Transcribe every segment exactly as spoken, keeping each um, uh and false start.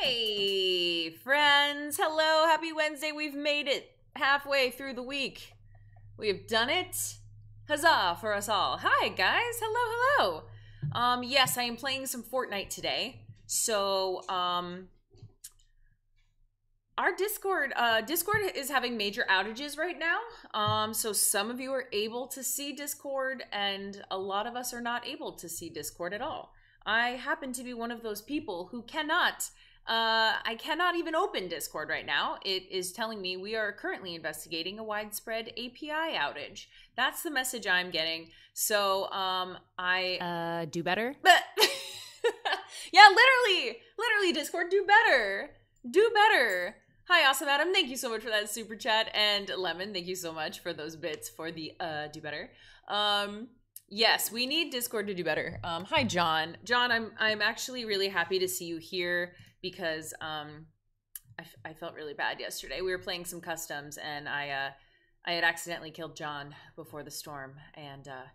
Hey, friends. Hello. Happy Wednesday. We've made it halfway through the week. We have done it. Huzzah for us all. Hi, guys. Hello, hello. Um, yes, I am playing some Fortnite today. So, um, our Discord, uh, Discord is having major outages right now. Um, so some of you are able to see Discord and a lot of us are not able to see Discord at all. I happen to be one of those people who cannot... Uh, I cannot even open Discord right now. It is telling me we are currently investigating a widespread A P I outage. That's the message I'm getting. So, um, I... Uh, do better? But yeah, literally! Literally, Discord, do better! Do better! Hi, Awesome Adam, thank you so much for that super chat. And Lemon, thank you so much for those bits for the, uh, do better. Um... Yes, we need Discord to do better. Um, hi, John. John, I'm I'm actually really happy to see you here because um, I, f I felt really bad yesterday. We were playing some customs, and I uh, I had accidentally killed John before the storm, and uh,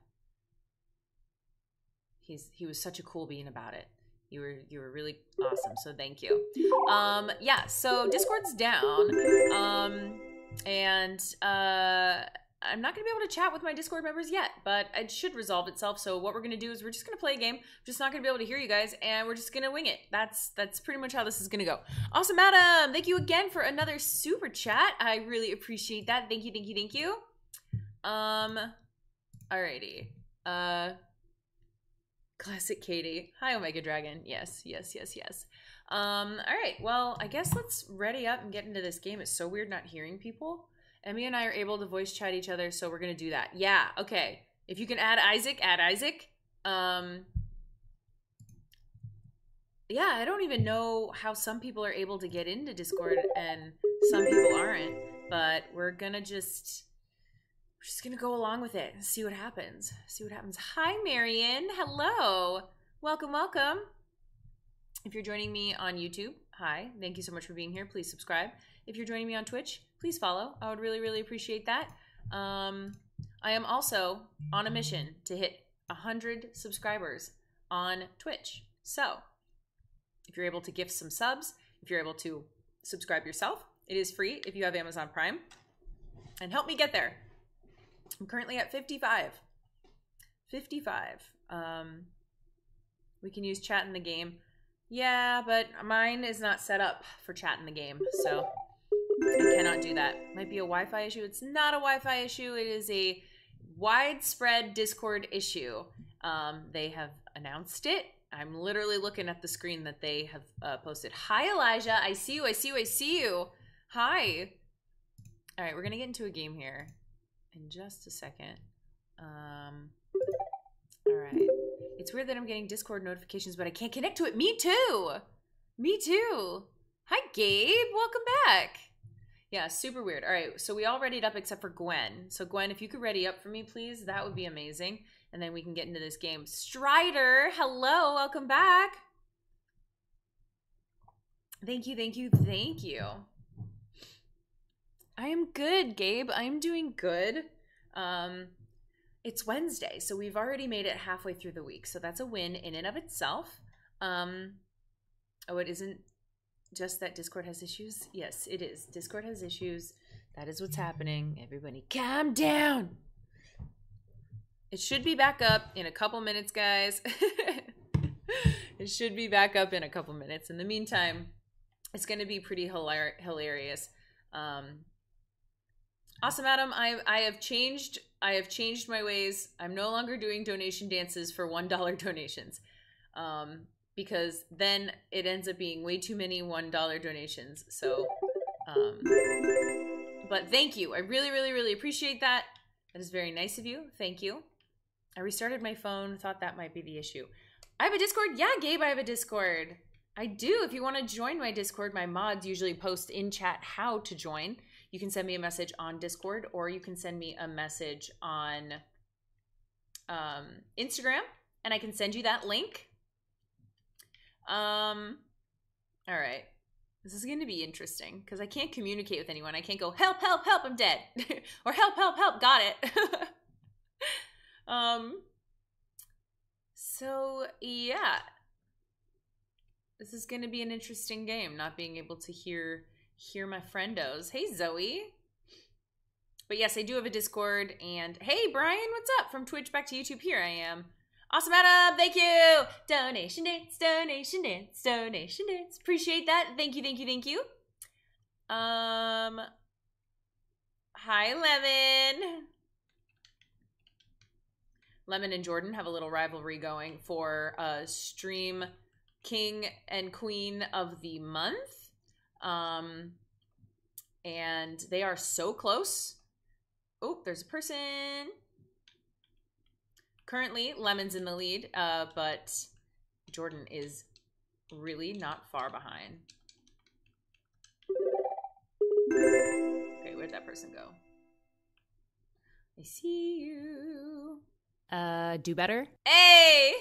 he's he was such a cool bean about it. You were you were really awesome, so thank you. Um, yeah, so Discord's down, um, and uh, I'm not gonna be able to chat with my Discord members yet, but it should resolve itself. So what we're gonna do is we're just gonna play a game. I'm just not gonna be able to hear you guys, and we're just gonna wing it. That's that's pretty much how this is gonna go. Awesome, Adam. Thank you again for another super chat. I really appreciate that. Thank you, thank you, thank you. Um, alrighty. Uh. Classic Katie. Hi, Omega Dragon. Yes, yes, yes, yes. Um, all right. Well, I guess let's ready up and get into this game. It's so weird not hearing people. Emmy and I are able to voice chat each other, so we're going to do that. Yeah, okay. If you can add Isaac, add Isaac. Um, yeah, I don't even know how some people are able to get into Discord and some people aren't, but we're going to just... We're just gonna go along with it and see what happens. See what happens. Hi, Marion. Hello. Welcome, welcome. If you're joining me on YouTube, hi. Thank you so much for being here. Please subscribe. If you're joining me on Twitch, please follow. I would really, really appreciate that. Um, I am also on a mission to hit one hundred subscribers on Twitch. So if you're able to gift some subs, if you're able to subscribe yourself, it is free if you have Amazon Prime. And help me get there. I'm currently at fifty-five. Um, we can use chat in the game. Yeah, but mine is not set up for chat in the game, so I cannot do that. Might be a Wi-Fi issue. It's not a Wi-Fi issue. It is a widespread Discord issue. Um, they have announced it. I'm literally looking at the screen that they have uh, posted. Hi, Elijah. I see you. I see you. I see you. Hi. All right, we're going to get into a game here in just a second. Um, all right. It's weird that I'm getting Discord notifications, but I can't connect to it. Me too. Me too. Hi, Gabe. Welcome back. Yeah, super weird. All right, so we all readied up except for Gwen. So, Gwen, if you could ready up for me, please, that would be amazing. And then we can get into this game. Strider, hello. Welcome back. Thank you, thank you, thank you. I am good, Gabe. I am doing good. Um, it's Wednesday, so we've already made it halfway through the week. So that's a win in and of itself. Um, oh, it isn't just that Discord has issues? Yes, it is. Discord has issues. That is what's happening. Everybody calm down. It should be back up in a couple minutes, guys. It should be back up in a couple minutes. In the meantime, it's going to be pretty hilar hilarious. Um, Awesome, Adam. I I have changed. I have changed my ways. I'm no longer doing donation dances for one dollar donations, um, because then it ends up being way too many one dollar donations. So, um, but thank you. I really, really, really appreciate that. That is very nice of you. Thank you. I restarted my phone. Thought that might be the issue. I have a Discord. Yeah, Gabe, I have a Discord. I do. If you want to join my Discord, my mods usually post in chat how to join. You can send me a message on Discord, or you can send me a message on um, Instagram, and I can send you that link. Um, all right. This is going to be interesting because I can't communicate with anyone. I can't go, help, help, help, I'm dead. Or help, help, help, got it. um, so, yeah. This is going to be an interesting game, not being able to hear... Here, my friendos. Hey, Zoe. But yes, I do have a Discord. And hey, Brian, what's up? From Twitch back to YouTube, here I am. Awesome, Adam. Thank you. Donation dance, donation dance, donation dance. Appreciate that. Thank you, thank you, thank you. Um, hi, Lemon. Lemon and Jordan have a little rivalry going for uh, Stream King and Queen of the Month. Um, and they are so close. Oh, there's a person. Currently, Lemon's in the lead, uh, but Jordan is really not far behind. Okay, where'd that person go? I see you. Uh, do better. Hey!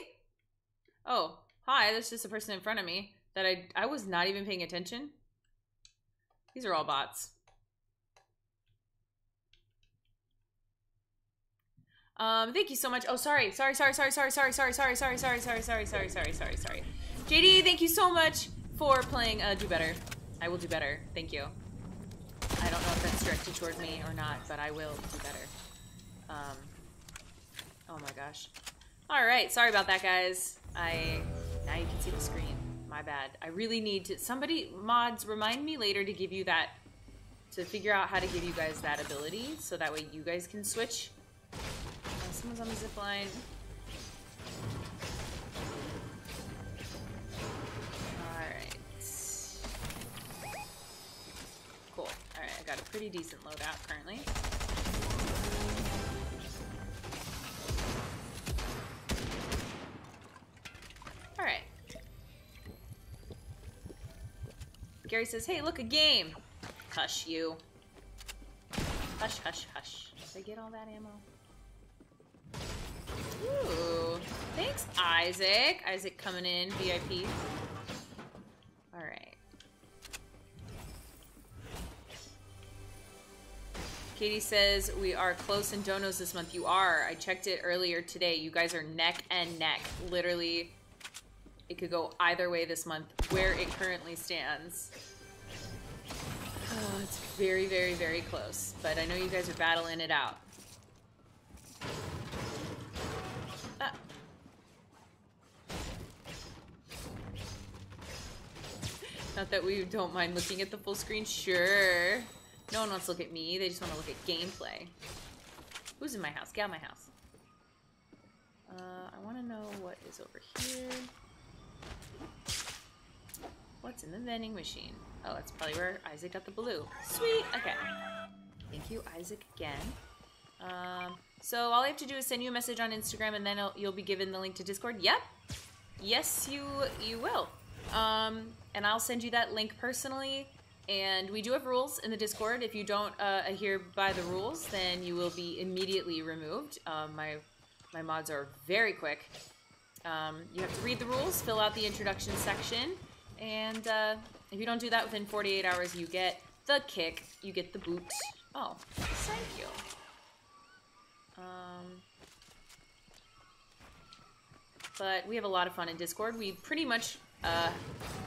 Oh, hi, that's just a person in front of me that I, I was not even paying attention. These are all bots. Um, thank you so much. Oh, sorry, sorry, sorry, sorry, sorry, sorry, sorry, sorry, sorry, sorry, sorry, sorry, sorry, sorry, sorry, sorry. J D, thank you so much for playing uh, Do Better. I will do better. Thank you. I don't know if that's directed toward me or not, but I will do better. Um, oh my gosh. All right, sorry about that, guys. I now you can see the screen. My bad. I really need to. Somebody mods, remind me later to give you that, to figure out how to give you guys that ability, so that way you guys can switch. Someone's on the zip line. Alright. Cool. Alright, I got a pretty decent loadout currently. Alright. Gary says, hey, look, a game! Hush, you. Hush, hush, hush. Did I get all that ammo? Ooh. Thanks, Isaac. Isaac coming in, V I P. Alright. Katie says, we are close in donos this month. You are. I checked it earlier today. You guys are neck and neck. Literally, it could go either way this month where it currently stands. Oh, it's very, very, very close. But I know you guys are battling it out. Not that we don't mind looking at the full screen. Sure. No one wants to look at me. They just want to look at gameplay. Who's in my house? Get out of my house. Uh, I want to know what is over here. What's in the vending machine? Oh, that's probably where Isaac got the blue. Sweet. Okay. Thank you, Isaac, again. Um, so all I have to do is send you a message on Instagram, and then it'll, you'll be given the link to Discord. Yep. Yes, you you will. Um... And I'll send you that link personally. And we do have rules in the Discord. If you don't uh, adhere by the rules, then you will be immediately removed. Um, my my mods are very quick. Um, you have to read the rules, fill out the introduction section, and uh, if you don't do that within forty-eight hours, you get the kick. You get the boot. Oh, thank you. Um... But we have a lot of fun in Discord. We pretty much... Uh,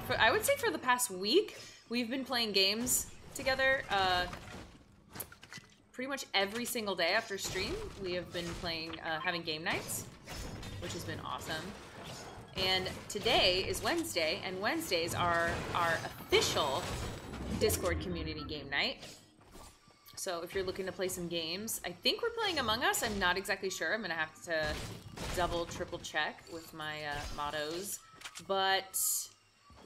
for, I would say for the past week, we've been playing games together, uh, pretty much every single day after stream. We have been playing, uh, having game nights, which has been awesome. And today is Wednesday, and Wednesdays are our official Discord community game night. So if you're looking to play some games, I think we're playing Among Us. I'm not exactly sure. I'm going to have to double, triple check with my, uh, mottos. But,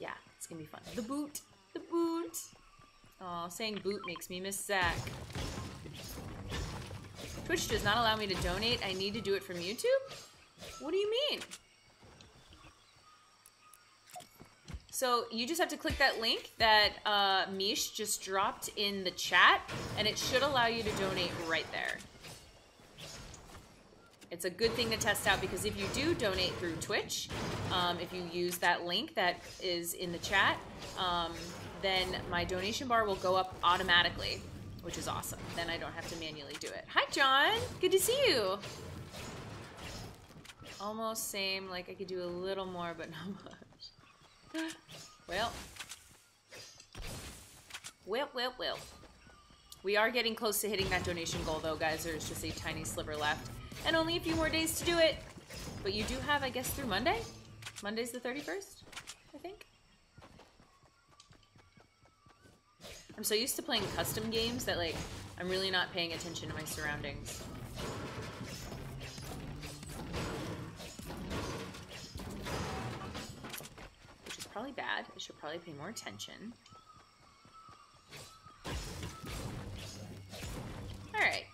yeah, it's gonna be fun. The boot! The boot! Aw, saying boot makes me miss Zach. Twitch does not allow me to donate. I need to do it from YouTube? What do you mean? So, you just have to click that link that uh, Mish just dropped in the chat, and it should allow you to donate right there. It's a good thing to test out, because if you do donate through Twitch, um, if you use that link that is in the chat, um, then my donation bar will go up automatically, which is awesome. Then I don't have to manually do it. Hi, John. Good to see you. Almost same. Like, I could do a little more, but not much. Well. Well, well, well. We are getting close to hitting that donation goal, though, guys. There's just a tiny sliver left. And only a few more days to do it. But you do have, I guess, through Monday? Monday's the thirty-first, I think. I'm so used to playing custom games that, like, I'm really not paying attention to my surroundings. Which is probably bad. I should probably pay more attention. Alright.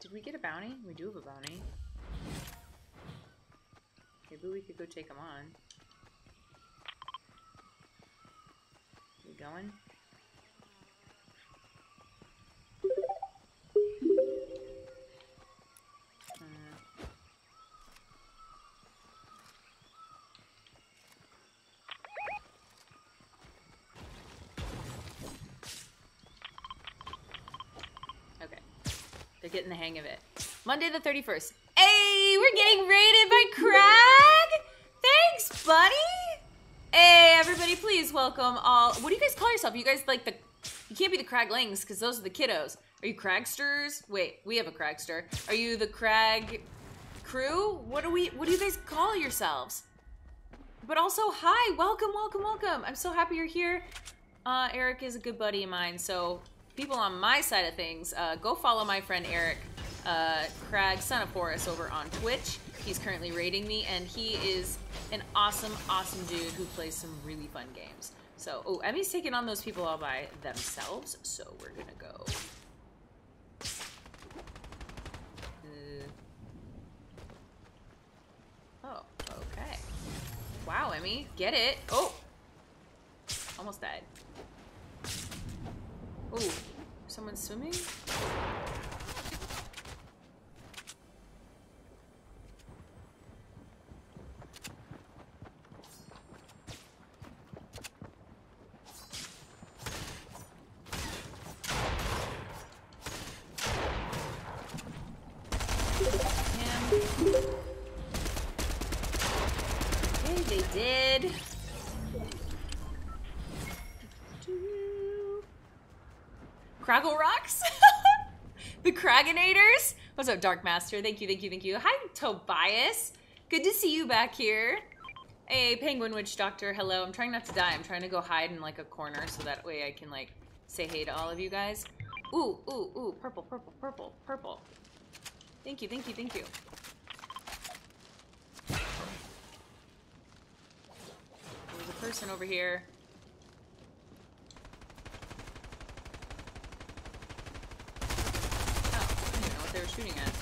Did we get a bounty? We do have a bounty. Maybe we could go take them on. We going? Uh. They're getting the hang of it. Monday the thirty-first. Hey, we're getting raided by Crag! Thanks, buddy! Hey, everybody, please welcome all... What do you guys call yourself? You guys like the... You can't be the Craglings, because those are the kiddos. Are you Cragsters? Wait, we have a Cragster. Are you the Crag crew? What do we... What do you guys call yourselves? But also, hi! Welcome, welcome, welcome! I'm so happy you're here. Uh, Eric is a good buddy of mine, so... People on my side of things, uh, go follow my friend Eric uh, Crag, son of Horus, over on Twitch. He's currently raiding me, and he is an awesome, awesome dude who plays some really fun games. So, oh, Emmy's taking on those people all by themselves, so we're gonna go. Uh, oh, okay. Wow, Emmy, get it. Oh, almost died. Oh, someone's swimming? Okay, they did. Craggle Rocks? The Kraganators? What's up, Dark Master? Thank you, thank you, thank you. Hi, Tobias. Good to see you back here. Hey, Penguin Witch Doctor, hello. I'm trying not to die. I'm trying to go hide in, like, a corner so that way I can, like, say hey to all of you guys. Ooh, ooh, ooh, purple, purple, purple, purple. Thank you, thank you, thank you. There's a person over here. They were shooting at.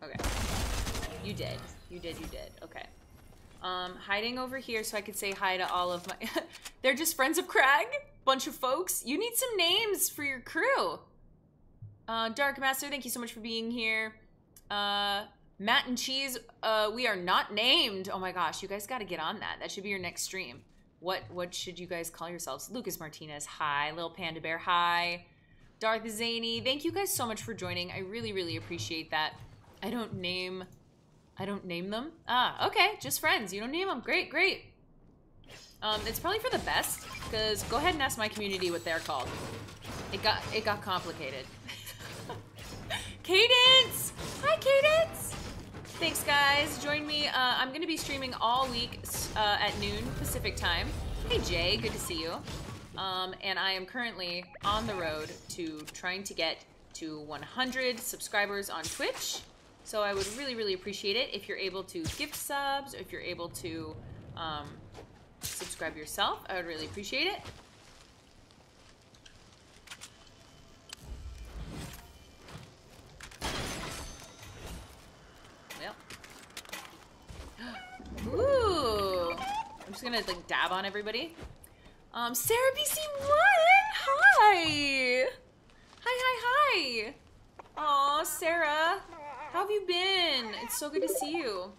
Okay. You did. You did, you did. Okay. Um, hiding over here so I could say hi to all of my... They're just friends of Crag? Bunch of folks? You need some names for your crew. Uh, Dark Master, thank you so much for being here. Uh, Matt and Cheese, uh, we are not named. Oh my gosh, you guys gotta get on that. That should be your next stream. What, what should you guys call yourselves? Lucas Martinez, hi. Little Panda Bear, hi. Darth Zany, thank you guys so much for joining. I really, really appreciate that. I don't name, I don't name them. Ah, okay, just friends. You don't name them. Great, great. Um, it's probably for the best, because go ahead and ask my community what they're called. It got, it got complicated. Cadence! Hi, Cadence! Thanks, guys. Join me. Uh, I'm going to be streaming all week uh, at noon Pacific time. Hey, Jay, good to see you. Um, and I am currently on the road to trying to get to one hundred subscribers on Twitch. So I would really, really appreciate it if you're able to gift subs, or if you're able to um, subscribe yourself. I would really appreciate it. Yep. Ooh! I'm just gonna like dab on everybody. Um, Sarah B C one, hi! Hi, hi, hi! Aw, Sarah, how have you been? It's so good to see you.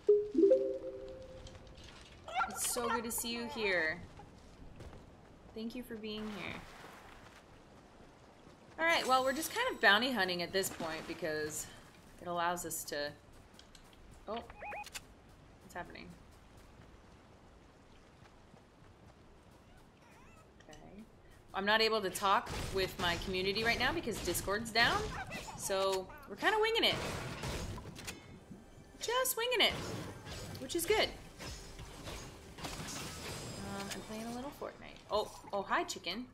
It's so good to see you here. Thank you for being here. Alright, well, we're just kind of bounty hunting at this point because it allows us to... Oh, what's happening? I'm not able to talk with my community right now because Discord's down, so we're kind of winging it. Just winging it, which is good. Um, I'm playing a little Fortnite. Oh, oh, hi, chicken.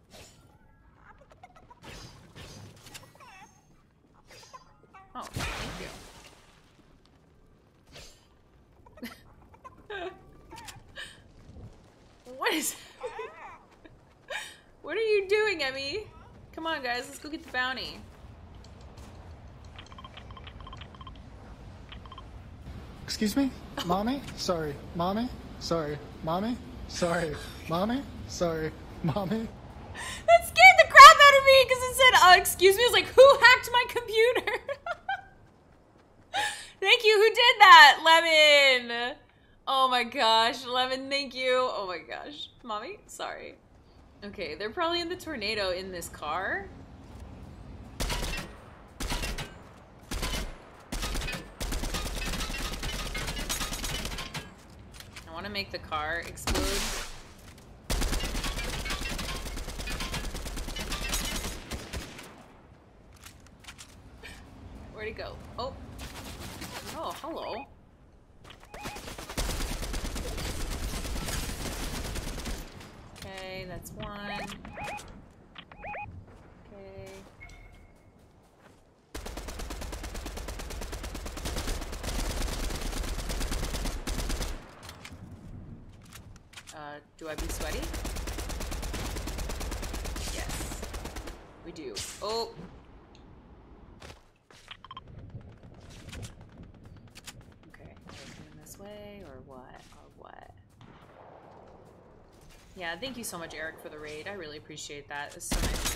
Oh, thank you. What is... What are you doing, Emmy? Come on, guys, let's go get the bounty. Excuse me? Mommy? Sorry. Mommy? Sorry. Mommy? Sorry. Mommy? Sorry. Mommy? That scared the crap out of me because it said, uh, excuse me. It was like, who hacked my computer? Thank you. Who did that? Lemon. Oh my gosh. Lemon, thank you. Oh my gosh. Mommy? Sorry. Okay, they're probably in the tornado in this car. want to make the car explode. Where'd he go? Oh. Oh, hello. Okay, that's one. Okay. Uh, do I be sweaty? Yes, we do. Oh! Okay, in this way, or what, or what? Yeah, thank you so much, Eric, for the raid. I really appreciate that. It's so nice of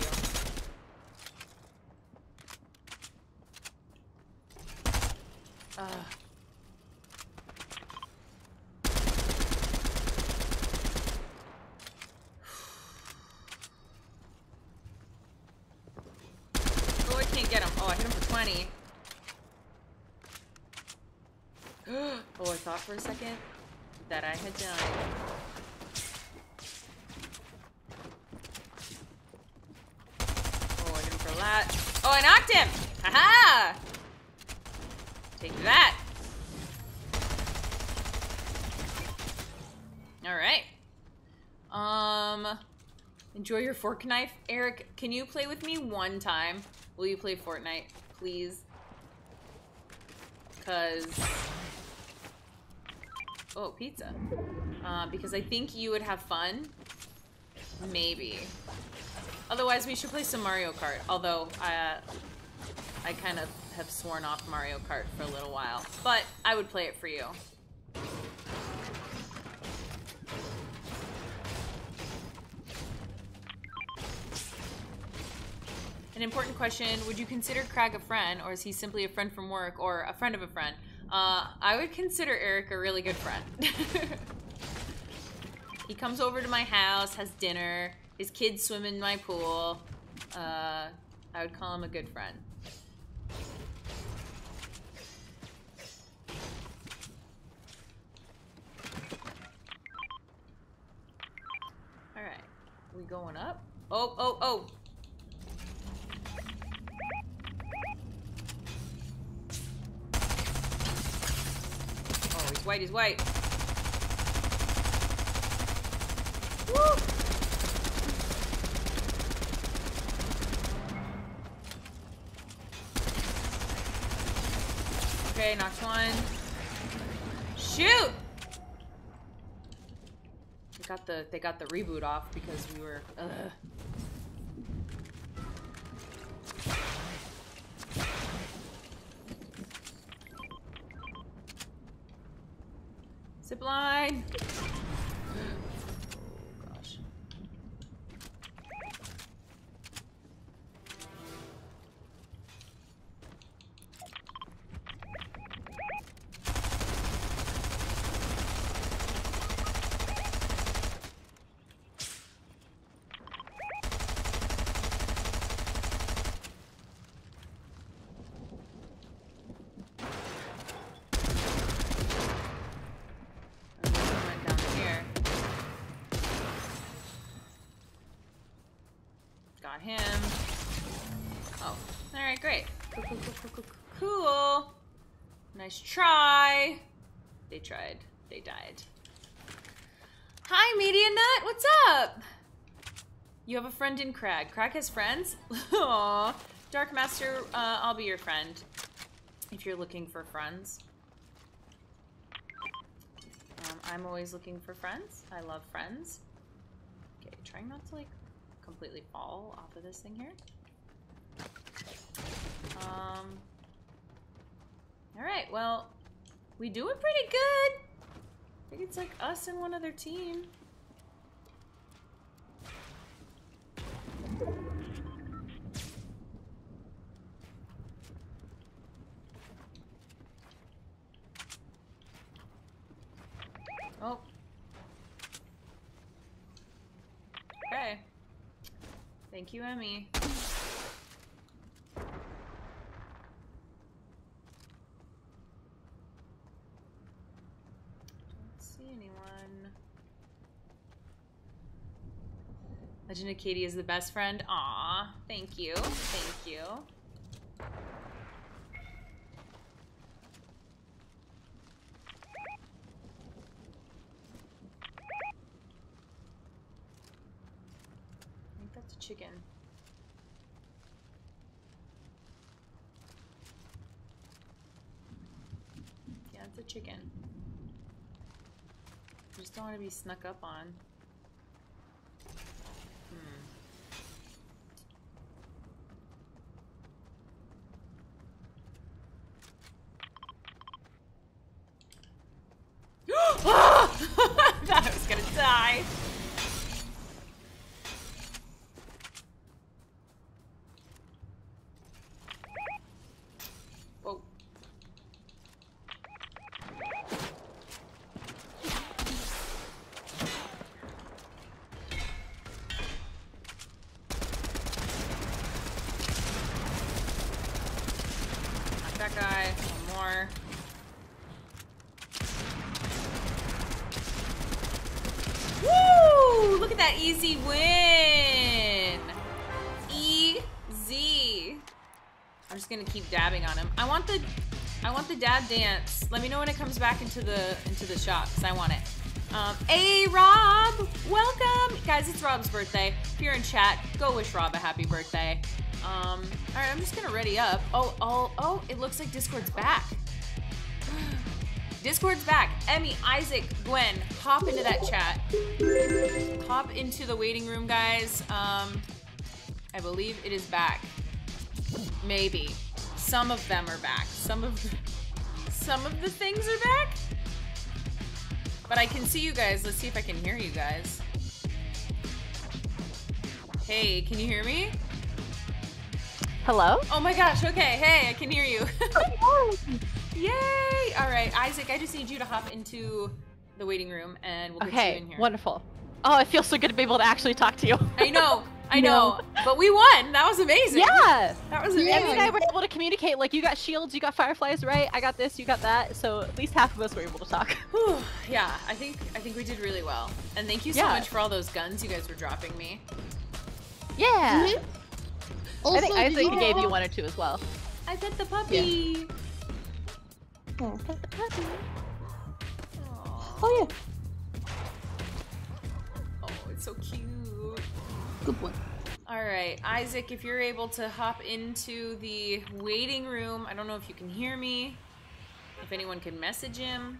you. Ugh. Oh, I thought for a second that I had done. Oh, I didn't for that. Oh, I knocked him! Haha! Take that! Alright. Um, enjoy your fork knife. Eric, can you play with me one time? Will you play Fortnite, please? Because... Oh, pizza. Uh, because I think you would have fun. Maybe. Otherwise, we should play some Mario Kart. Although, uh, I kind of have sworn off Mario Kart for a little while. But I would play it for you. An important question, would you consider Krag a friend, or is he simply a friend from work, or a friend of a friend? Uh, I would consider Eric a really good friend. He comes over to my house, has dinner, his kids swim in my pool. Uh, I would call him a good friend. All right, we going up? Oh, oh, oh. He's white, he's white. Woo! Okay, knocked one. Shoot! They got the they got the reboot off because we were ugh. Zipline! Oh gosh. Him. Oh, all right, great. Cool, cool, cool, cool, cool, cool. Nice try. They tried. They died. Hi, Media Nut. What's up? You have a friend in Krag. Krag has friends? Aww. Dark Master, uh, I'll be your friend if you're looking for friends. Um, I'm always looking for friends. I love friends. Okay, trying not to like completely fall off of this thing here. Um, all right, well, we doing pretty good. I think it's like us and one other team. Oh. Okay. Thank you, Emmy. Don't see anyone. Legend of Katie is the best friend. Aw, thank you, thank you. I think that's a chicken. Yeah, it's a chicken. I just don't want to be snuck up on. Easy win! Easy! I'm just gonna keep dabbing on him. I want the I want the dab dance. Let me know when it comes back into the into the shop, because I want it. Um, hey Rob! Welcome! Guys, it's Rob's birthday. If you're in chat, go wish Rob a happy birthday. Um, alright, I'm just gonna ready up. Oh, oh, oh, it looks like Discord's back. Discord's back. Emmy, Isaac, Gwen, hop into that chat. Hop into the waiting room, guys. Um, I believe it is back. Maybe. Some of them are back. Some of the, some of the things are back. But I can see you guys. Let's see if I can hear you guys. Hey, can you hear me? Hello? Oh my gosh, okay. Hey, I can hear you. Yay! All right, Isaac, I just need you to hop into the waiting room and we'll put okay, you in here. Okay, wonderful. Oh, I feel so good to be able to actually talk to you. I know, I no. know. But we won. That was amazing. Yeah. That was amazing. Yeah. Emmy and I were able to communicate. Like, you got shields, you got fireflies, right? I got this, you got that. So at least half of us were able to talk. Whew. Yeah, I think I think we did really well. And thank you so yeah. much for all those guns you guys were dropping me. Yeah. Mm-hmm. Also, I think Isaac you gave you one or two as well. I pet the puppy. Yeah. Oh, pet the puppy. Aww. Oh yeah. Oh, it's so cute. Good boy. All right, Isaac, if you're able to hop into the waiting room, I don't know if you can hear me. If anyone can message him,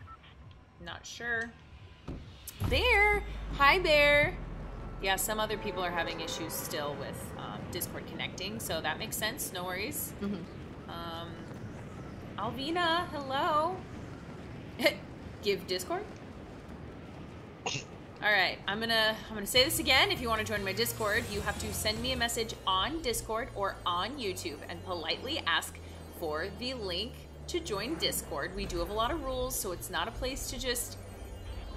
not sure. Bear, hi Bear. Yeah, some other people are having issues still with um, Discord connecting, so that makes sense. No worries. Mm-hmm. Um. Alvina, hello. Give Discord. All right, I'm gonna I'm gonna say this again. If you want to join my Discord, you have to send me a message on Discord or on YouTube and politely ask for the link to join Discord. We do have a lot of rules, so it's not a place to just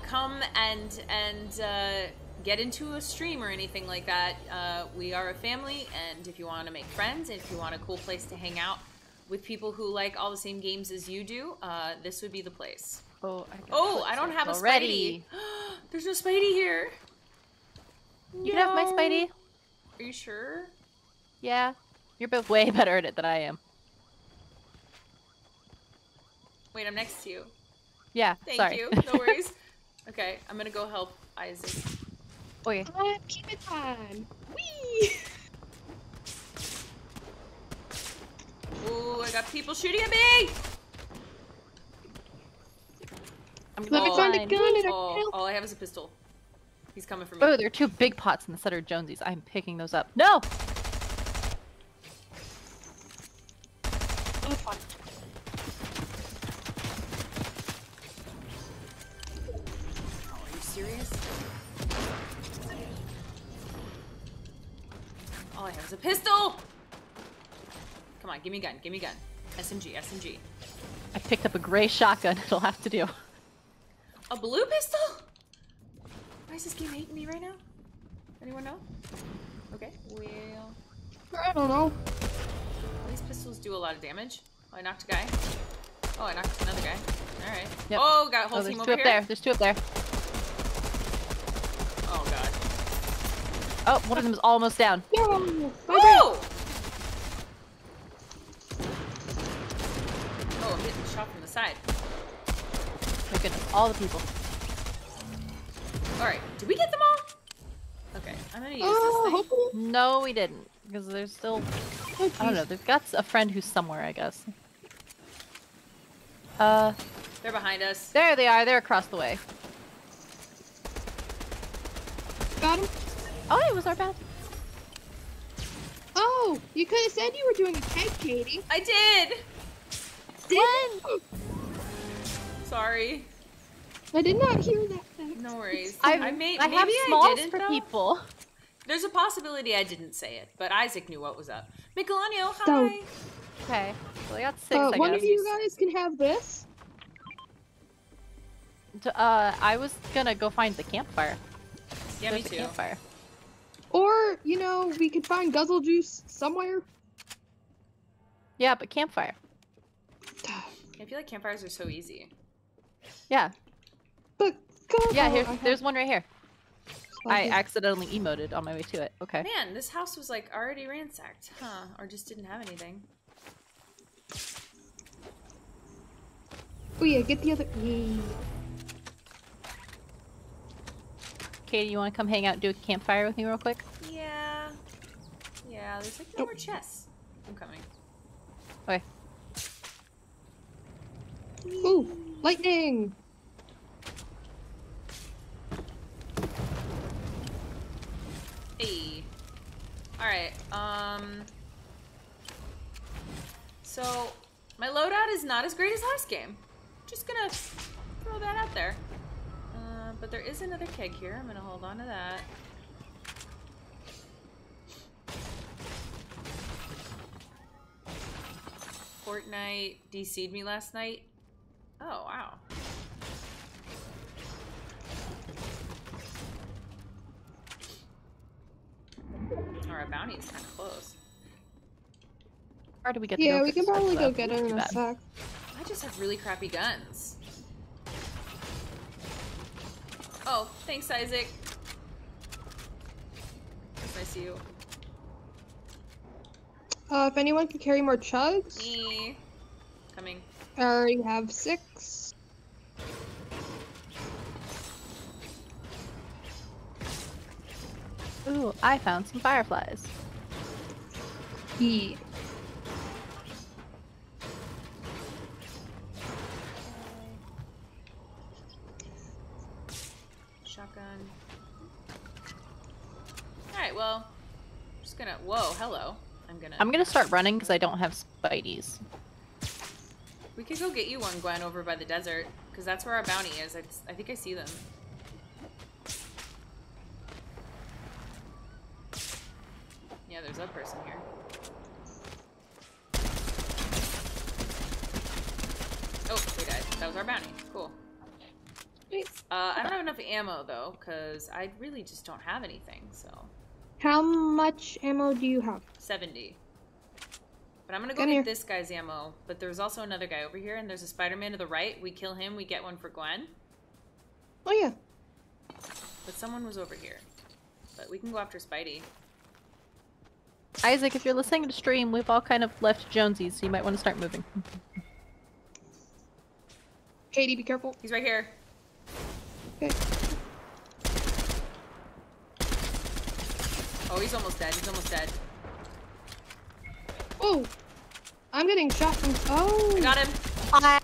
come and and uh, get into a stream or anything like that. Uh, we are a family, and if you want to make friends, if you want a cool place to hang out with people who like all the same games as you do, uh, this would be the place. Oh, I, oh, I don't have already. a Spidey. There's no Spidey here. You no. can have my Spidey. Are you sure? Yeah. You're both way better at it than I am. Wait, I'm next to you. Yeah, Thank sorry. you. No worries. Okay, I'm gonna go help Isaac. Oh, yeah. I'm keeping time. Whee! Ooh, I got people shooting at me! I'm Let me find a gun and a pistol. All I have is a pistol. He's coming for me. Oh, there are two big pots in the center of Jonesies. I'm picking those up. No! Oh, are you serious? All I have is a pistol! Come on, give me a gun, give me a gun. S M G, S M G. I picked up a gray shotgun, it'll have to do. A blue pistol? Why is this game hating me right now? Anyone know? Okay, well... I don't know. These pistols do a lot of damage. Oh, I knocked a guy. Oh, I knocked another guy. Alright. Yep. Oh, got a whole oh, team over here. There's two up there, there's two up there. Oh god. Oh, one of them is almost down. Whoa! Oh, I'm getting shot from the side. Look at all the people. Alright, did we get them all? Okay, I'm gonna use oh, this thing. No, we didn't. Because there's still... I don't know, they've got a friend who's somewhere, I guess. Uh... They're behind us. There they are, they're across the way. Got him. Oh, it was our bad. Oh, you could have said you were doing a keg, Katie. I did! Did? Sorry. I did not hear that fact. No worries. I, I, may, I maybe have smalls I didn't, for though. people. There's a possibility I didn't say it, but Isaac knew what was up. Michelangelo, hi! So, okay, well I got six, uh, I one guess. One of you guys can have this. Uh, I was gonna go find the campfire. Yeah, There's me too. Campfire. Or, you know, we could find guzzle juice somewhere. Yeah, but campfire. I feel like campfires are so easy. Yeah. But God, yeah, here, there's one right here. I accidentally emoted on my way to it. Okay. Man, this house was like already ransacked, huh? Or just didn't have anything. Oh yeah, get the other. Yay. Katie, you want to come hang out and do a campfire with me real quick? Yeah. Yeah. There's like no oh. more chests. I'm coming. Okay. Ooh, lightning! Hey. Alright, um... so, my loadout is not as great as last game. Just gonna throw that out there. Uh, but there is another keg here. I'm gonna hold on to that. Fortnite D C'd me last night. Oh, wow. Oh, our bounty is kind of close. Or do we get yeah, we can probably go get her in a sec. I just have really crappy guns. Oh, thanks, Isaac. It's nice to see you. Uh, if anyone can carry more chugs? Me. Coming. I already have six. Ooh, I found some fireflies. Yeah. Shotgun. Alright, well, I'm just gonna. Whoa, hello. I'm gonna. I'm gonna start running because I don't have spideys. We could go get you one, Gwen, over by the desert, because that's where our bounty is. I, I think I see them. Yeah, there's a person here. Oh, we died. That was our bounty. Cool. Uh, I don't have enough ammo, though, because I really just don't have anything, so... How much ammo do you have? seventy. But I'm gonna go Come get here. this guy's ammo, but there's also another guy over here, and there's a Spider-Man to the right. We kill him, we get one for Gwen. Oh yeah. But someone was over here. But we can go after Spidey. Isaac, if you're listening to stream, we've all kind of left Jonesy's, so you might want to start moving. Katie, be careful. He's right here. Okay. Oh, he's almost dead, he's almost dead. Oh, I'm getting shot from. Oh, I got him. I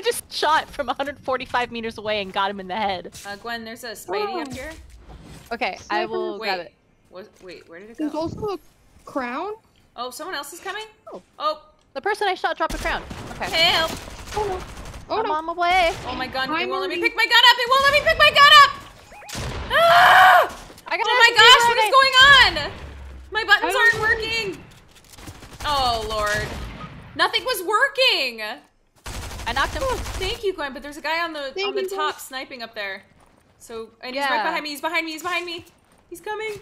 just shot from one hundred forty-five meters away and got him in the head. Uh, Gwen, there's a Spidey oh. up here. Okay, Sniper. I will wait, grab it. What, wait, where did it go? There's also a crown. Oh, someone else is coming. Oh, oh, the person I shot dropped a crown. Okay. Help! Oh no! Oh I'm no! I'm on my way. Oh my God! It won't let me pick my gun up. It won't let me pick my gun up. Ah! I got oh my gosh! What is going on? My buttons aren't working. Oh, Lord. Nothing was working! I knocked him. Oh, thank you, Gwen, but there's a guy on the thank on the top guys. sniping up there. So, and yeah. he's right behind me, he's behind me, he's behind me. He's coming.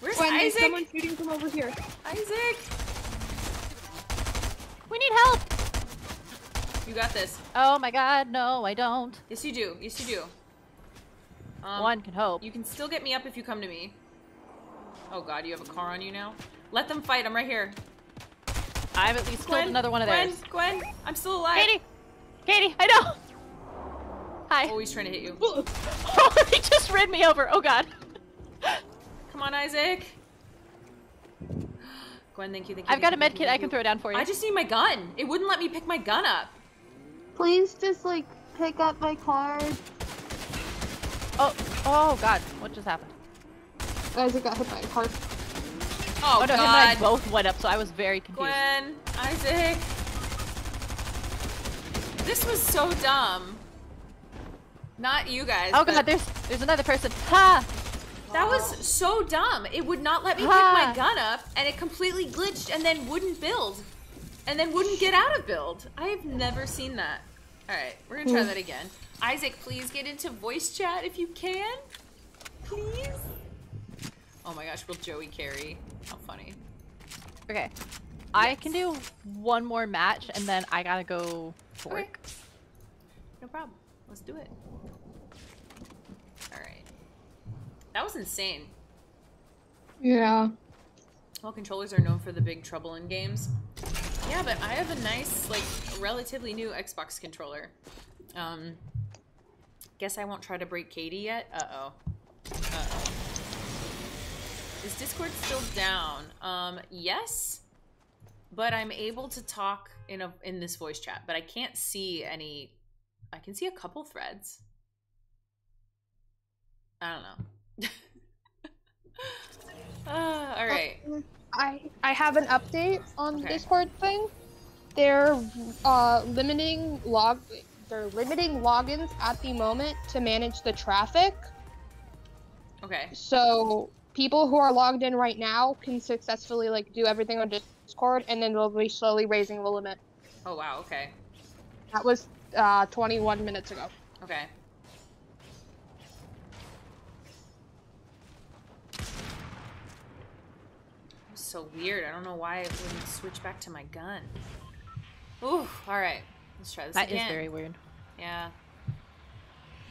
Where's Gwen, Isaac? Someone shooting from over here. Isaac! We need help! You got this. Oh my God, no, I don't. Yes, you do. Yes, you do. Um, One can hope. You can still get me up if you come to me. Oh god, you have a car on you now? Let them fight, I'm right here. I've at least Gwen, killed another one of Gwen, theirs. Gwen, Gwen, I'm still alive. Katie, Katie, I know. Hi. Oh, he's trying to hit you. Oh, he just ran me over, oh god. Come on, Isaac. Gwen, thank you, thank you. I've got a med kit I can throw down for you. I just need my gun. It wouldn't let me pick my gun up. Please just like pick up my card. Oh, oh god, what just happened? Isaac got hit by a car. Oh, oh no, god. Him and I both went up, so I was very confused. Gwen, Isaac. This was so dumb. Not you guys. Oh god, there's there's another person. Ha! That was so dumb. It would not let me ha. pick my gun up, and it completely glitched and then wouldn't build. And then wouldn't get out of build. I have never seen that. Alright, we're gonna try that again. Isaac, please get into voice chat if you can. Please? Oh my gosh, will Joey carry? How funny. Okay. Yes. I can do one more match and then I gotta go to work. Okay. No problem. Let's do it. Alright. That was insane. Yeah. Well, controllers are known for the big trouble in games. Yeah, but I have a nice, like, relatively new Xbox controller. Um, guess I won't try to break Katie yet? Uh-oh. Uh-oh. Is Discord still down? Um, yes, but I'm able to talk in a in this voice chat, but I can't see any... I can see a couple threads. I don't know. uh, all right. Um, I, I have an update on okay. the Discord thing. They're uh, limiting log... They're limiting logins at the moment to manage the traffic. Okay. So people who are logged in right now can successfully like do everything on Discord, and then they'll be slowly raising the limit. Oh wow! Okay. That was uh, twenty-one minutes ago. Okay. That was so weird. I don't know why it wouldn't switch back to my gun. Ooh. All right. Let's try this that again. That is very weird. Yeah.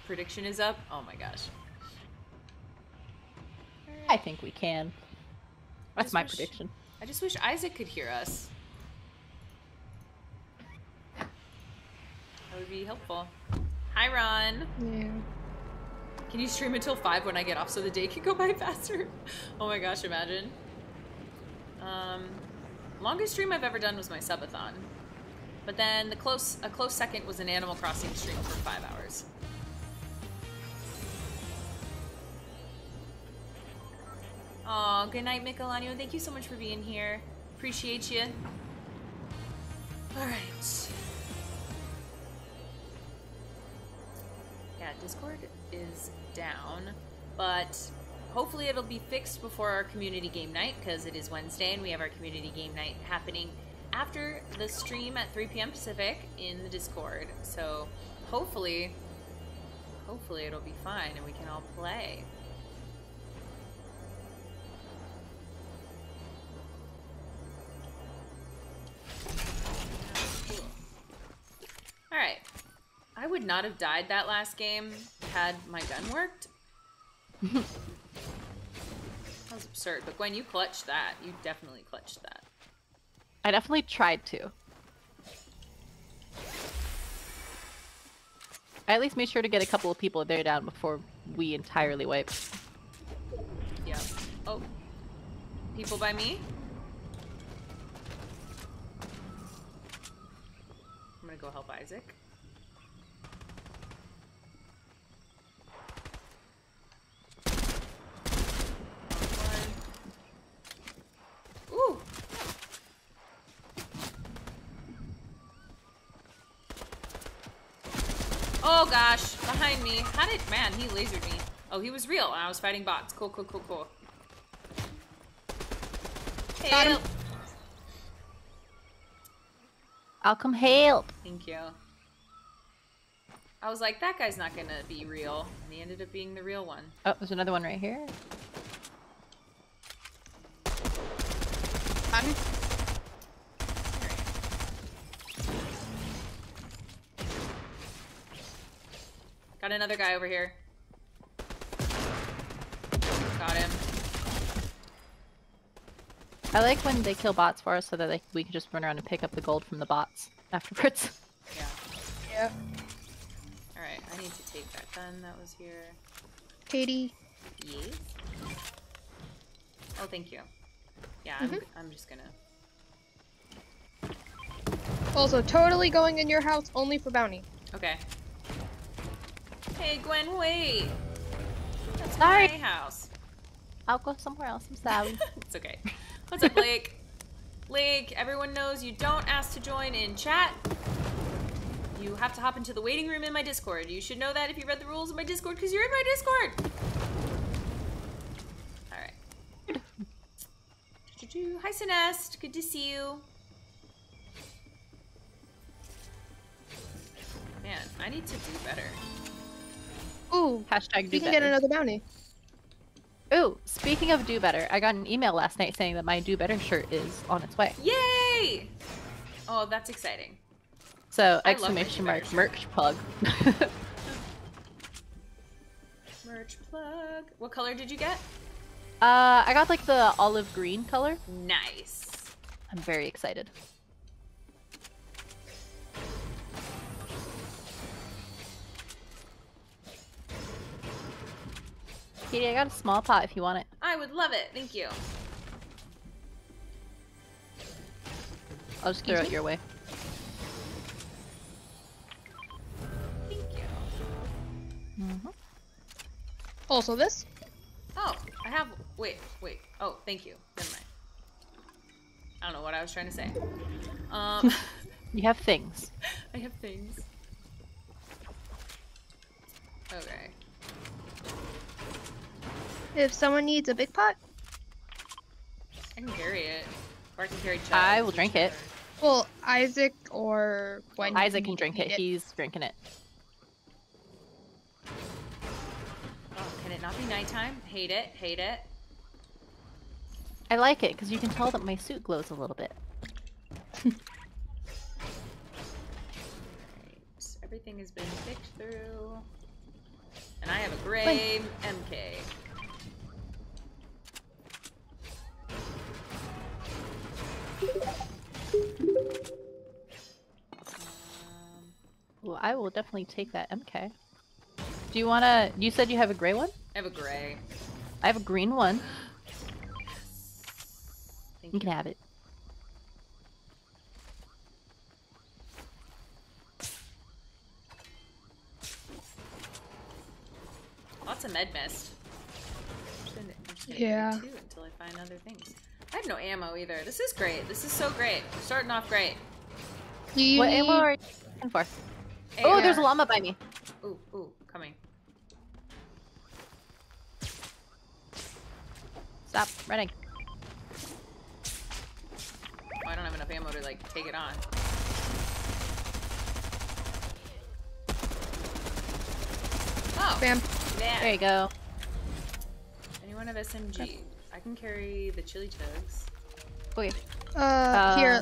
Prediction is up. Oh my gosh. Right. I think we can. That's my wish, prediction. I just wish Isaac could hear us. That would be helpful. Hi, Ron. Yeah. Can you stream until five when I get off so the day can go by faster? Oh my gosh, imagine. Um, longest stream I've ever done was my subathon. But then the close, a close second was an Animal Crossing stream for five hours. Aw, good night, Michelano. Thank you so much for being here. Appreciate you. All right. Yeah, Discord is down, but hopefully it'll be fixed before our community game night, because it is Wednesday and we have our community game night happening after the stream at three P M Pacific in the Discord. So hopefully, hopefully it'll be fine and we can all play. Cool. All right. I would not have died that last game had my gun worked. That was absurd, but Gwen, you clutched that. You definitely clutched that. I definitely tried to. I at least made sure to get a couple of people there down before we entirely wipe. Yep. Oh. People by me? I'm gonna go help Isaac. Ooh! Oh gosh, behind me. How did, man, he lasered me. Oh, he was real and I was fighting bots. Cool, cool, cool, cool. Got him. I'll come help. Thank you. I was like, that guy's not gonna be real. And he ended up being the real one. Oh, there's another one right here. I'm Got another guy over here. I like when they kill bots for us so that they, we can just run around and pick up the gold from the bots afterwards. Yeah. Yeah. Alright, I need to take that gun that was here. Katie. Yes? Oh, thank you. Yeah, I'm, mm-hmm. I'm just gonna... Also, totally going in your house only for bounty. Okay. Hey, Gwen, wait! That's sorry. My house. I'll go somewhere else, I'm sorry. It's okay. What's up, Blake? Blake, everyone knows you don't ask to join in chat. You have to hop into the waiting room in my Discord. You should know that if you read the rules of my Discord, because you're in my Discord! Alright. Hi, Sinest. Good to see you. Man, I need to do better. Ooh, hashtag do better. You can get another bounty. Ooh, speaking of do better, I got an email last night saying that my do better shirt is on its way. Yay! Oh, that's exciting. So, I exclamation mark, merch plug. Merch plug. What color did you get? Uh, I got like the olive green color. Nice. I'm very excited. Katie, I got a small pot if you want it. I would love it, thank you. I'll just throw it your way. Thank you. Mm-hmm. Also this? Oh, I have, wait, wait. Oh, thank you, never mind. I don't know what I was trying to say. Um. You have things. I have things. Okay. If someone needs a big pot, I can carry it. Or I can carry. I will drink it. Well, Isaac or Gwen. Isaac can drink it. it. He's drinking it. Oh, can it not be nighttime? Hate it. Hate it. I like it because you can tell that my suit glows a little bit. All right. So everything has been picked through, and I have a gray M K. Well, I will definitely take that M K. Do you wanna? You said you have a gray one? I have a gray. I have a green one. Yes. Thank you, you can have it. Lots of med mist. I'm just gonna yeah. Two until I find other things. I have no ammo either. This is great. This is so great. We're starting off great. You what ammo are you looking for? A R. Oh, there's a llama by me. Ooh, ooh, coming. Stop running. Oh, I don't have enough ammo to like take it on. Oh, bam! Man. There you go. Anyone have S M G? Okay. I can carry the chili chugs. Okay. Uh, uh, here.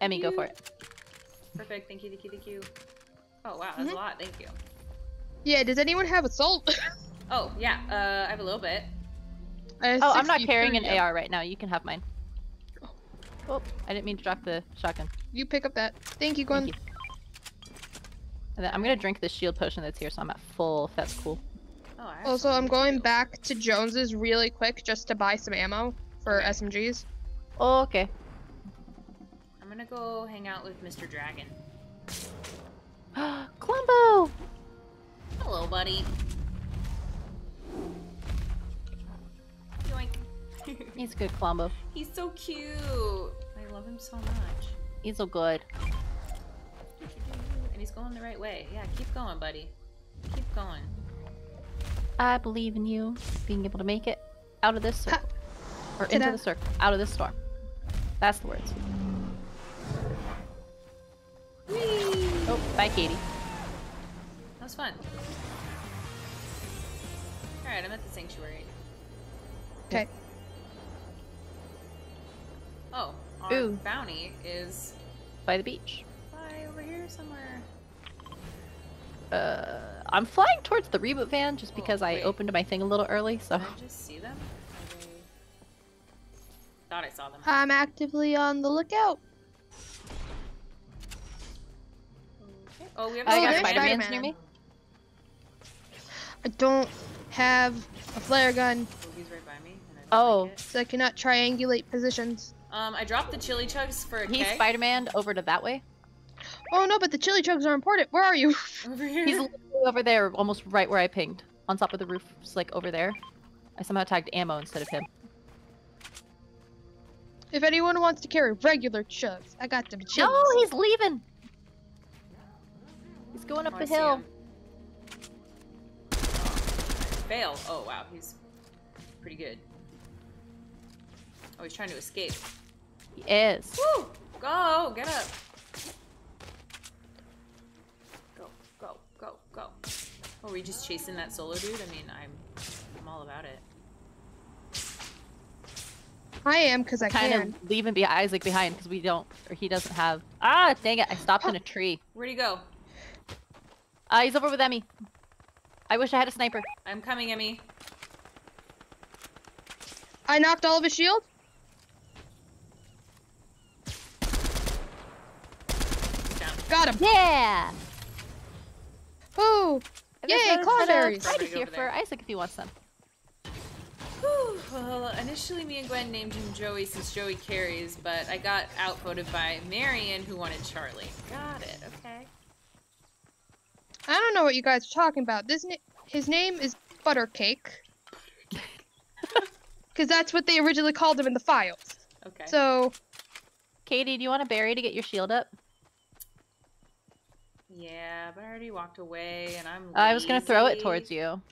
Emmy, go for it. Perfect. Thank you, thank you, thank you. Oh, wow. That's mm-hmm. a lot. Thank you. Yeah, does anyone have a salt? Oh, yeah. Uh, I have a little bit. Oh, I'm not carrying an yeah. A R right now. You can have mine. Oh. Oh, I didn't mean to drop the shotgun. You pick up that. Thank you, Gwen. Thank you. And then I'm going to drink the shield potion that's here, so I'm at full, if that's cool. Oh, also, I'm going back to Jones's really quick just to buy some ammo for okay. S M Gs. Oh, okay. I'm gonna go hang out with Mister Dragon. Clumbo! Hello, buddy. Yoink. He's good, Clumbo. He's so cute. I love him so much. He's so good. And he's going the right way. Yeah, keep going, buddy. Keep going. I believe in you being able to make it out of this circle. Ha. Or into the circle. Out of this storm. That's the words. Whee! Oh, bye, Katie. That was fun. Alright, I'm at the sanctuary. Okay. Oh, our Ooh. bounty is... by the beach. By over here somewhere. Uh, I'm flying towards the reboot van just because oh, I opened my thing a little early, so. Did I just see them? Thought I saw them. I'm actively on the lookout. Okay. Oh, we have oh, got Spider-Man near me. I don't have a flare gun. Oh, he's right by me. And I oh, like so I cannot triangulate positions. Um, I dropped the chili chugs for a He's Spider-Man over to that way. Oh no, but the chili chugs are important. Where are you? Over here. He's over there, almost right where I pinged. On top of the roof, just like over there. I somehow tagged ammo instead of him. If anyone wants to carry regular chugs, I got them chili. No, he's leaving. He's going up oh, the hill. Fail. Oh wow, he's pretty good. Oh, he's trying to escape. He is. Woo! Go! Get up! Go, go, go, go. Oh, are we just chasing that solo dude? I mean, I'm I'm all about it. I am, because I kind can. of leaving be Isaac behind, because we don't, or he doesn't have... Ah, dang it, I stopped oh. in a tree. Where'd he go? Uh, he's over with Emmy. I wish I had a sniper. I'm coming, Emmy. I knocked all of his shield. Got him! Yeah! Ooh! Yay, Claudia! I'd be here for Isaac if he wants them. Whew. Well, initially me and Gwen named him Joey since Joey carries, but I got outvoted by Marion who wanted Charlie. Got it, okay. I don't know what you guys are talking about. This na His name is Buttercake. Because that's what they originally called him in the files. Okay. So... Katie, do you want to bury to get your shield up? Yeah, but I already walked away, and I'm lazy. I was gonna throw it towards you. Oh.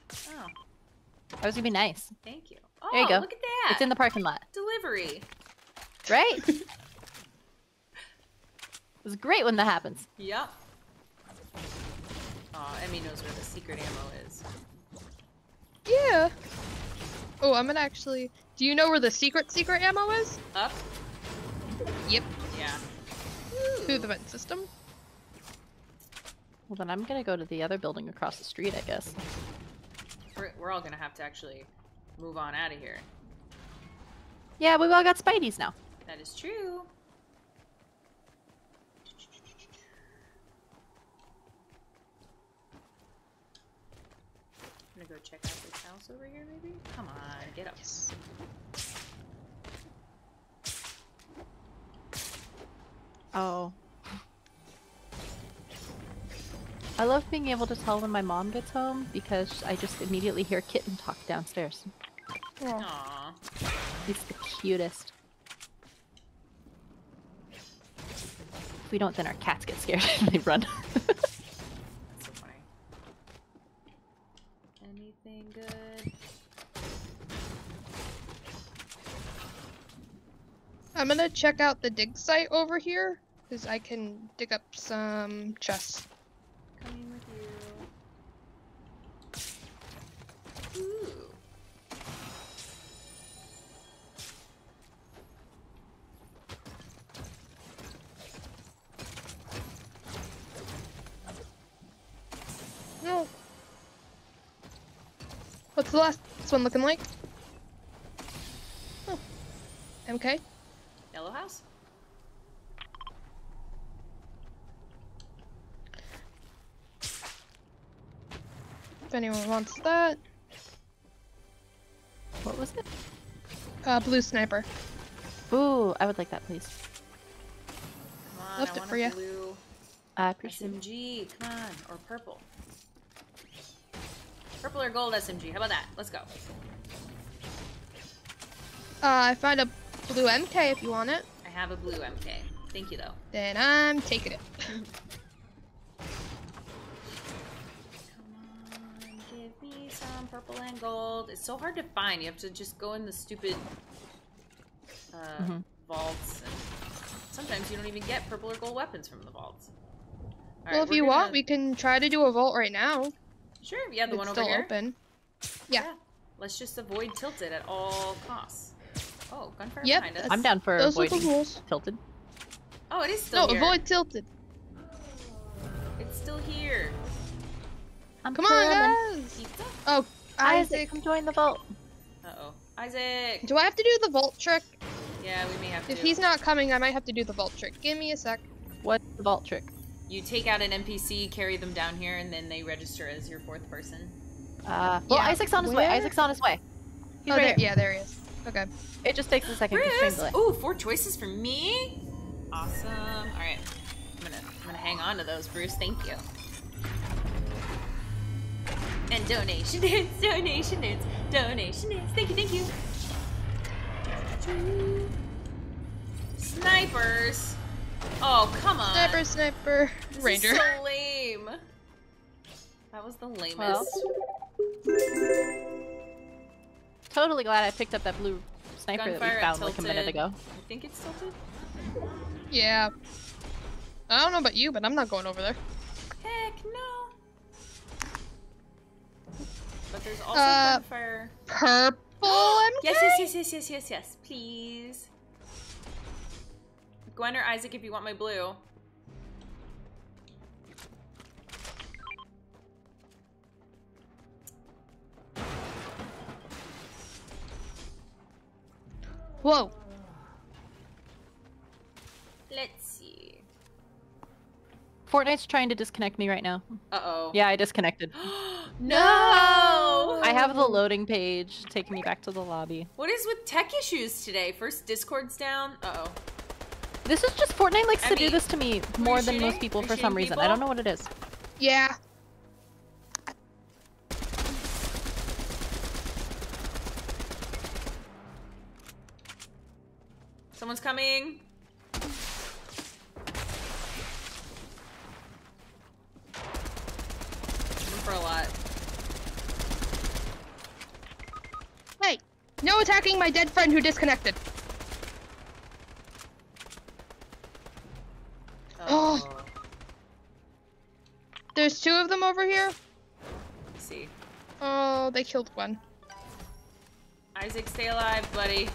I was gonna be nice. Thank you. Oh, there you go. Look at that! It's in the parking lot. Delivery! Right? It's great when that happens. Yep. Aw, Emmy knows where the secret ammo is. Yeah! Oh, I'm gonna actually... Do you know where the secret secret ammo is? Up? Yep. Yeah. Ooh. Through the vent system. Well, then I'm gonna go to the other building across the street, I guess. We're, we're all gonna have to actually move on out of here. Yeah, we've all got Spideys now. That is true. I'm gonna go check out this house over here, maybe? Come on, get up. Yes. Oh. I love being able to tell when my mom gets home because I just immediately hear kitten talk downstairs. Aww. Aww. He's the cutest. If we don't, then our cats get scared and they run. That's so funny. Anything good? I'm gonna check out the dig site over here because I can dig up some chests. With you. Ooh. No. What's the last one looking like? Oh. M K? Yellow house? If anyone wants that. What was it? Uh, blue sniper. Ooh, I would like that, please. Come on, Left I it want for a you. blue I appreciate S M G, it. Come on, or purple. Purple or gold S M G, how about that? Let's go. Uh, I found a blue M K if you want it. I have a blue M K. Thank you, though. Then I'm taking it. Some purple and gold. It's so hard to find. You have to just go in the stupid uh, mm-hmm. vaults. And sometimes you don't even get purple or gold weapons from the vaults. All well, right, if you gonna... want, we can try to do a vault right now. Sure. Yeah, the it's one over still here. Open. Yeah. yeah. Let's just avoid tilted at all costs. Oh, gunfire yep, behind us. I'm down for those avoiding rules. tilted. Oh, it is still no, here. No, avoid tilted. It's still here. I'm come on, guys! Pizza? Oh, Isaac. Isaac, come join the vault. Uh-oh. Isaac! Do I have to do the vault trick? Yeah, we may have to. If he's not coming, I might have to do the vault trick. Give me a sec. What's the vault trick? You take out an N P C, carry them down here, and then they register as your fourth person. Uh, well, yeah. Isaac's on his Where? way. Isaac's on his way. He's oh, right there. Here. Yeah, there he is. Okay. It just takes a second Chris. to strangle it. Ooh, four choices for me? Awesome. Alright. I'm gonna, I'm gonna hang on to those, Bruce. Thank you. And donation is, donation is, donation is. Thank you, thank you. Snipers. Oh, come on. Sniper, sniper. This Ranger. Is so lame. That was the lamest. Well. Totally glad I picked up that blue sniper Gunfire that we found like a minute ago. I think it's tilted? Yeah. I don't know about you, but I'm not going over there. Heck no! But there's also uh, gunfire. Purple M K? Yes, yes, yes, yes, yes, yes, yes. Please. Gwen or Isaac if you want my blue. Whoa. Let's see. Fortnite's trying to disconnect me right now. Uh-oh. Yeah, I disconnected. No! I have the loading page taking me back to the lobby. What is with tech issues today? First Discord's down. Uh-oh. This is just Fortnite likes I to mean, do this to me more than most people for some people? reason. I don't know what it is. Yeah. Someone's coming. For a lot. Hey, no attacking my dead friend who disconnected. Oh. oh. There's two of them over here. Let's see. Oh, they killed one. Isaac, stay alive, buddy.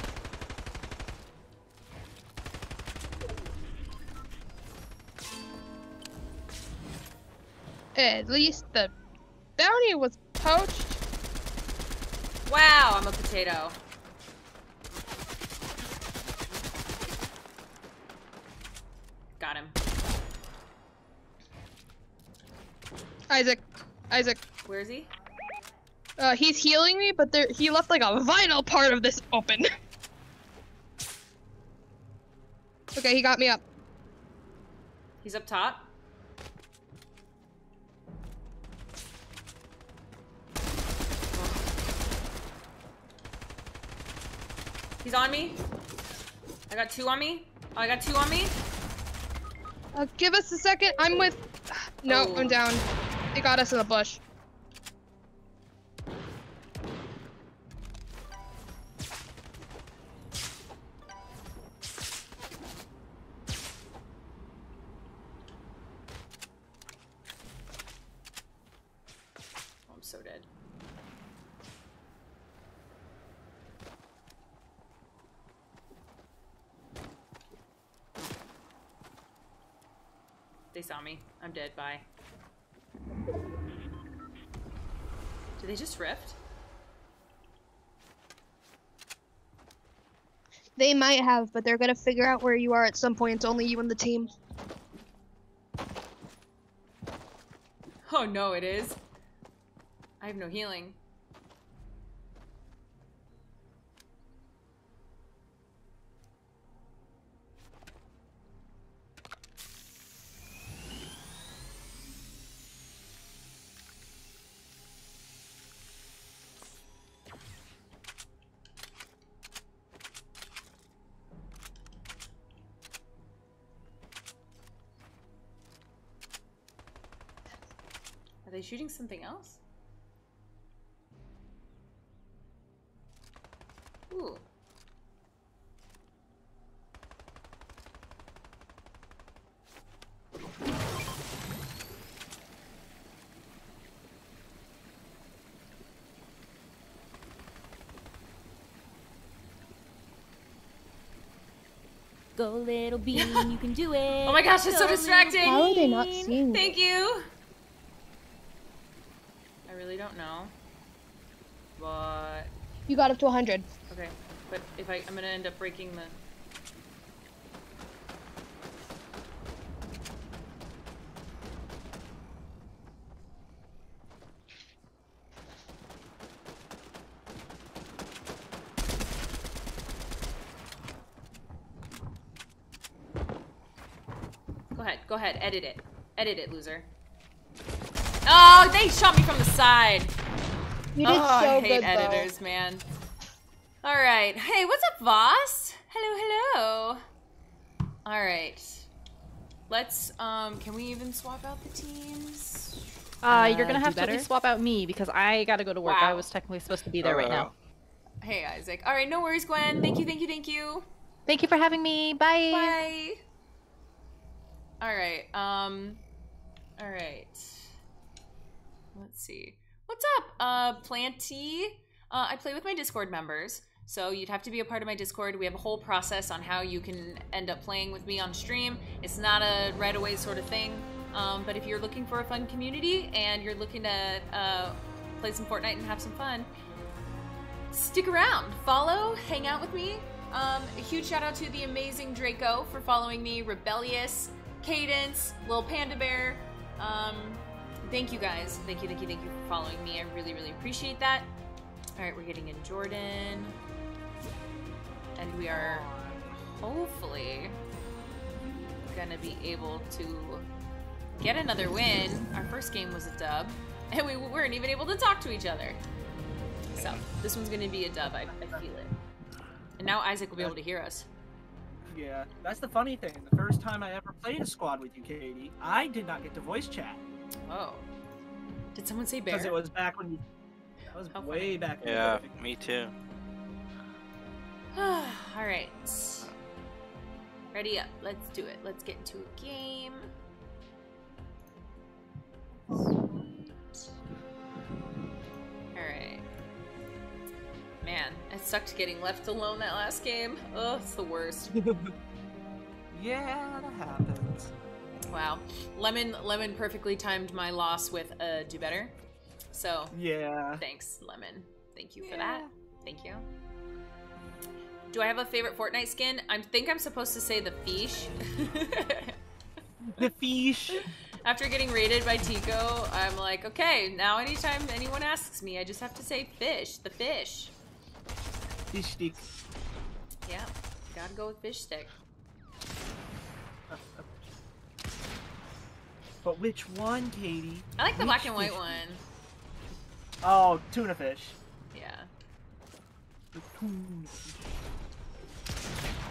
At least the bounty was poached. Wow, I'm a potato. Got him. Isaac. Isaac. Where is he? Uh, he's healing me, but there he left like a vital part of this open. Okay, he got me up. He's up top? He's on me. I got two on me. Oh, I got two on me. Uh, give us a second. I'm with... No, oh. I'm down. They got us in the bush. I'm dead, bye. Did they just rift? They might have, but they're gonna figure out where you are at some point. It's only you and the team. Oh no, it is. I have no healing. Are they shooting something else? Ooh. Go little bean, you can do it. Oh my gosh, that's so distracting. How are they not seeing Thank it? you. Don't know, but you got up to one hundred. Okay, but if I, I'm gonna end up breaking the go ahead, edit it. Edit it, loser. Oh, they shot me from the side. You did oh, so I hate good, editors, though. man. All right. Hey, what's up, Voss? Hello, hello. All right. Let's, um, can we even swap out the teams? Uh, you're gonna have to really swap out me because I gotta go to work. Wow. I was technically supposed to be there uh, right now. Hey, Isaac. All right, no worries, Gwen. Thank you, thank you, thank you. Thank you for having me. Bye. Bye. All right. Um. All right. Let's see. What's up, uh, Planty? Uh, I play with my Discord members, so you'd have to be a part of my Discord. We have a whole process on how you can end up playing with me on stream. It's not a right away sort of thing. Um, but if you're looking for a fun community and you're looking to uh, play some Fortnite and have some fun, stick around, follow, hang out with me. Um, a huge shout out to the amazing Draco for following me, Rebellious, Cadence, Lil Panda Bear. Um, thank you guys, thank you, thank you, thank you for following me. I really, really appreciate that. All right, we're getting in Jordan, and we are hopefully gonna be able to get another win. Our first game was a dub, and we weren't even able to talk to each other. So this one's gonna be a dub, I, I feel it. And now Isaac will be able to hear us. Yeah, that's the funny thing. The first time I ever played a squad with you, Katie, I did not get to voice chat. Oh. Did someone say bear? Because it was back when you... That was oh, way funny. back when Yeah, you me too. All right. Ready up, let's do it. Let's get into a game. Alright. Man, it sucked getting left alone that last game. Oh, it's the worst. Yeah, that happens. Wow. Lemon Lemon perfectly timed my loss with a do better. So yeah. Thanks, Lemon. Thank you for yeah. that. Thank you. Do I have a favorite Fortnite skin? I think I'm supposed to say the fish. The fish. After getting raided by Tico, I'm like, okay, now anytime anyone asks me, I just have to say fish, the fish. Fish stick. Yeah, gotta go with fish stick. But which one, Katie? I like the which black and white one. Oh, tuna fish. Yeah. The tuna fish.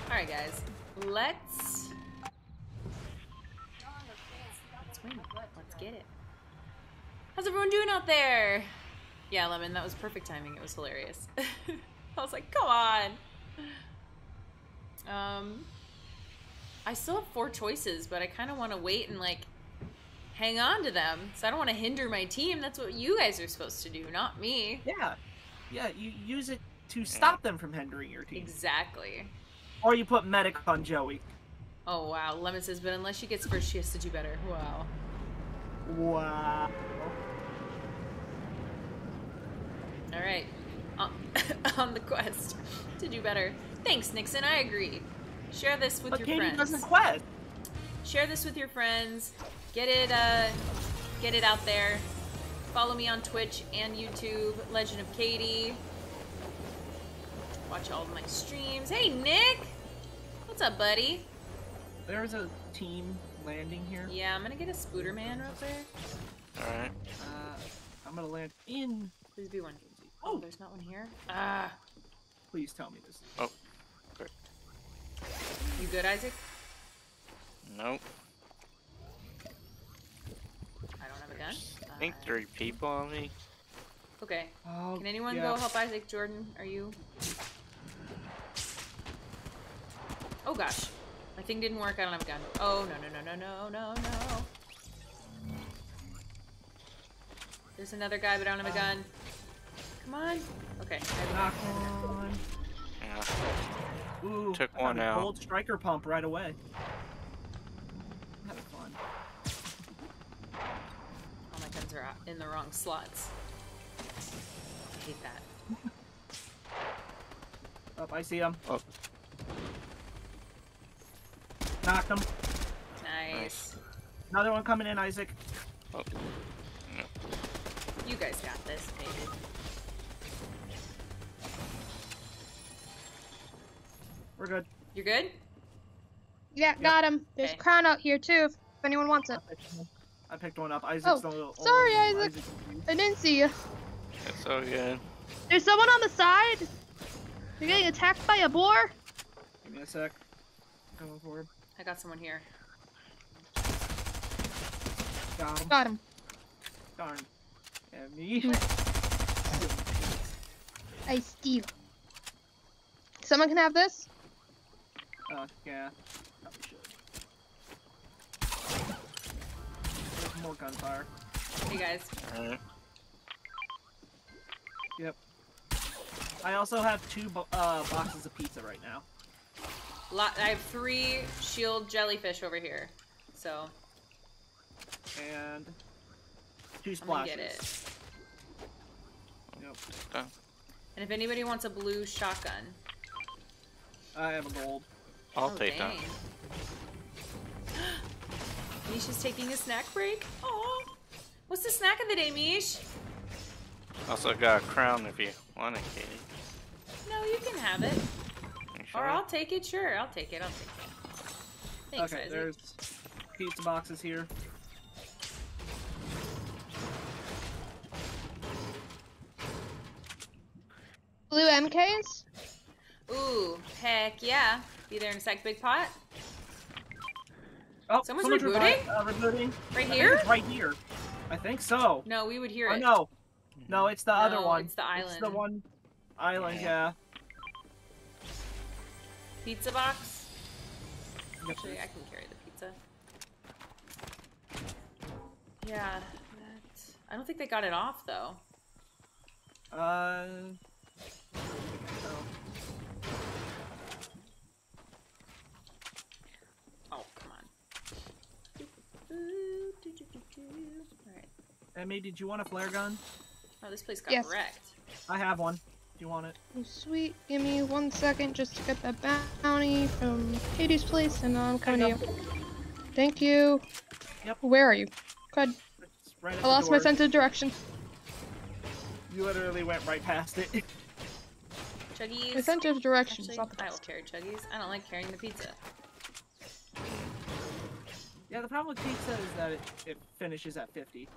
Alright, guys, let's... Let's get it. How's everyone doing out there? Yeah, Lemon, that was perfect timing. It was hilarious. I was like, come on. Um, I still have four choices, but I kind of want to wait and like hang on to them. So I don't want to hinder my team. That's what you guys are supposed to do, not me. Yeah, yeah. You use it to stop them from hindering your team. Exactly. Or you put medic on Joey. Oh, wow. Lemon says, but unless she gets first, she has to do better. Wow. Wow. All right. On, on the quest to do better. Thanks, Nixon. I agree. Share this with but your Katie friends. Doesn't quest. Share this with your friends. Get it, uh, get it out there. Follow me on Twitch and YouTube. Legend of Katie. Watch all of my streams. Hey, Nick. What's up, buddy? There's a team landing here. Yeah, I'm gonna get a Spooderman real quick. Alright. Uh, I'm gonna land in. Please be one. Oh, there's not one here. Ah. Please tell me this. Oh, great. You good, Isaac? Nope. I don't have a gun. I think uh, three people on me. Okay. Oh, can anyone yeah. go help Isaac? Jordan, are you? Oh gosh. My thing didn't work, I don't have a gun. Oh, no, no, no, no, no, no, no. There's another guy, but I don't have a gun. Come on. Okay. Knock on. Yeah. Ooh, took I one out. Cold striker pump right away. That was fun. All my guns are in the wrong slots. I hate that. Oh, I see him. Oh. Knocked him. Nice. Another one coming in, Isaac. Oh. No. You guys got this, baby. We're good. You're good? Yeah, yep. Got him. There's a crown out here, too. if anyone wants it. I picked one up. Isaac's oh, the little, sorry, old Isaac. Isaac. I didn't see you. It's all good. There's someone on the side. You're getting attacked by a boar. Give me a sec. Come on forward. I got someone here. Got him. Got him. Darn. Yeah, me. Hey, Steve. Someone can have this? Oh, yeah. Probably should. There's more gunfire. Hey, guys. Uh, yep. I also have two bo uh, boxes of pizza right now. Lot I have three shield jellyfish over here, so. And two splashes. I'm gonna get it. Nope. Oh. And if anybody wants a blue shotgun. I have a gold. I'll oh, take dang. that. Misha's taking a snack break. Oh, what's the snack of the day, Mish? Also got a crown if you want it, Katie. No, you can have it. Sure? Or I'll take it. Sure, I'll take it. I'll take it. Thanks, okay, Isaac. There's pizza boxes here. Blue M Ks? Ooh, heck yeah. Be there in a sec, big pot. Oh, someone's someone rebooting? Uh, rebooting? Right here? Right here. I think so. No, we would hear oh, it. No. No, it's the no, other one. It's the island. It's the one island, yeah. yeah. Pizza box? Actually, I can carry the pizza. Yeah. That... I don't think they got it off, though. Uh... Oh, come on. Alright. Emmy, did you want a flare gun? Oh, this place got yes. wrecked. I have one. Do you want it? Oh, sweet. Give me one second just to get that bounty from Katie's place, and I'm coming to you. Thank you. Yep. Where are you? God. Right I lost my sense of direction. You literally went right past it. Chuggies. My sense of direction is not the best. I will carry Chuggies. I don't like carrying the pizza. Yeah, the problem with pizza is that it, it finishes at fifty.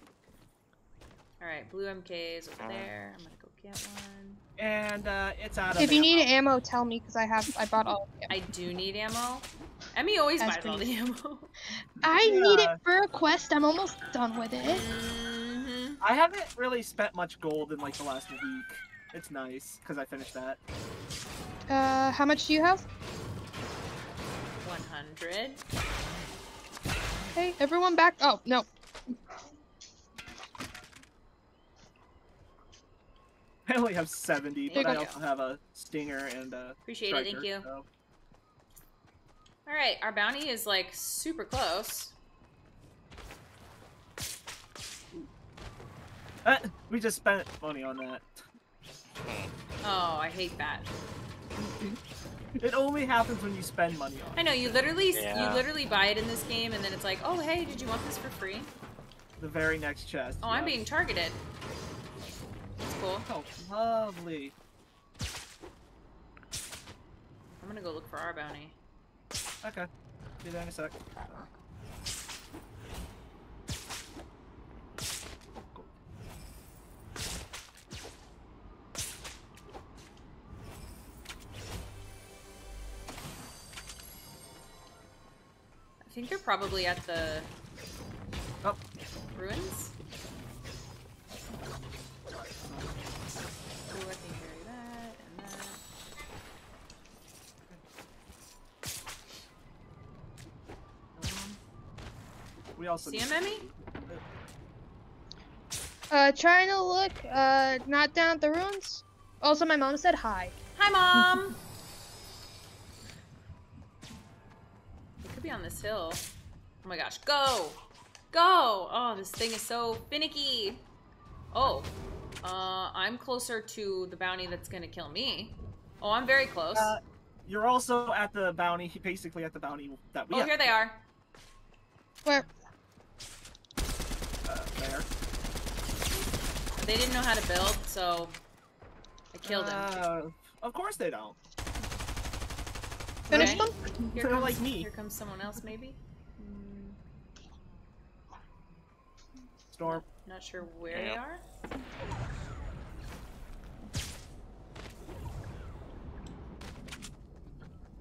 Alright, blue M Ks over there. I'm gonna go get one. And, uh, it's out of If you ammo. need ammo, tell me, because I have- I bought all of the ammo. I do need ammo. Emmy always That's buys all the ammo. I yeah. need it for a quest. I'm almost done with it. Mm-hmm. I haven't really spent much gold in, like, the last week. It's nice, because I finished that. Uh, how much do you have? one hundred. Hey, everyone back- oh, no. I only have seventy, there but I also go. have a stinger and a Appreciate striker, it, thank you. So. Alright, our bounty is like super close. Uh, we just spent money on that. Oh, I hate that. It only happens when you spend money on it. I know, you literally, yeah. you literally buy it in this game and then it's like, oh hey, did you want this for free? The very next chest. Oh, yeah. I'm being targeted. Cool. Oh, lovely. I'm gonna go look for our bounty. Okay. Do that in a sec. Cool. I think they're probably at the oh. ruins. We also see him, Emmy? Uh, trying to look, uh, not down at the ruins. Also, my mom said hi. Hi, Mom! We could be on this hill. Oh my gosh, go! Go! Oh, this thing is so finicky. Oh, uh, I'm closer to the bounty that's gonna kill me. Oh, I'm very close. Uh, you're also at the bounty, basically at the bounty that we Oh, have. Here they are. Where? Uh, there. They didn't know how to build, so I killed uh, him. Of course they don't. Finish okay. them? Here They're comes, like me. Here comes someone else, maybe? Mm. storm. Not sure where yeah. they are.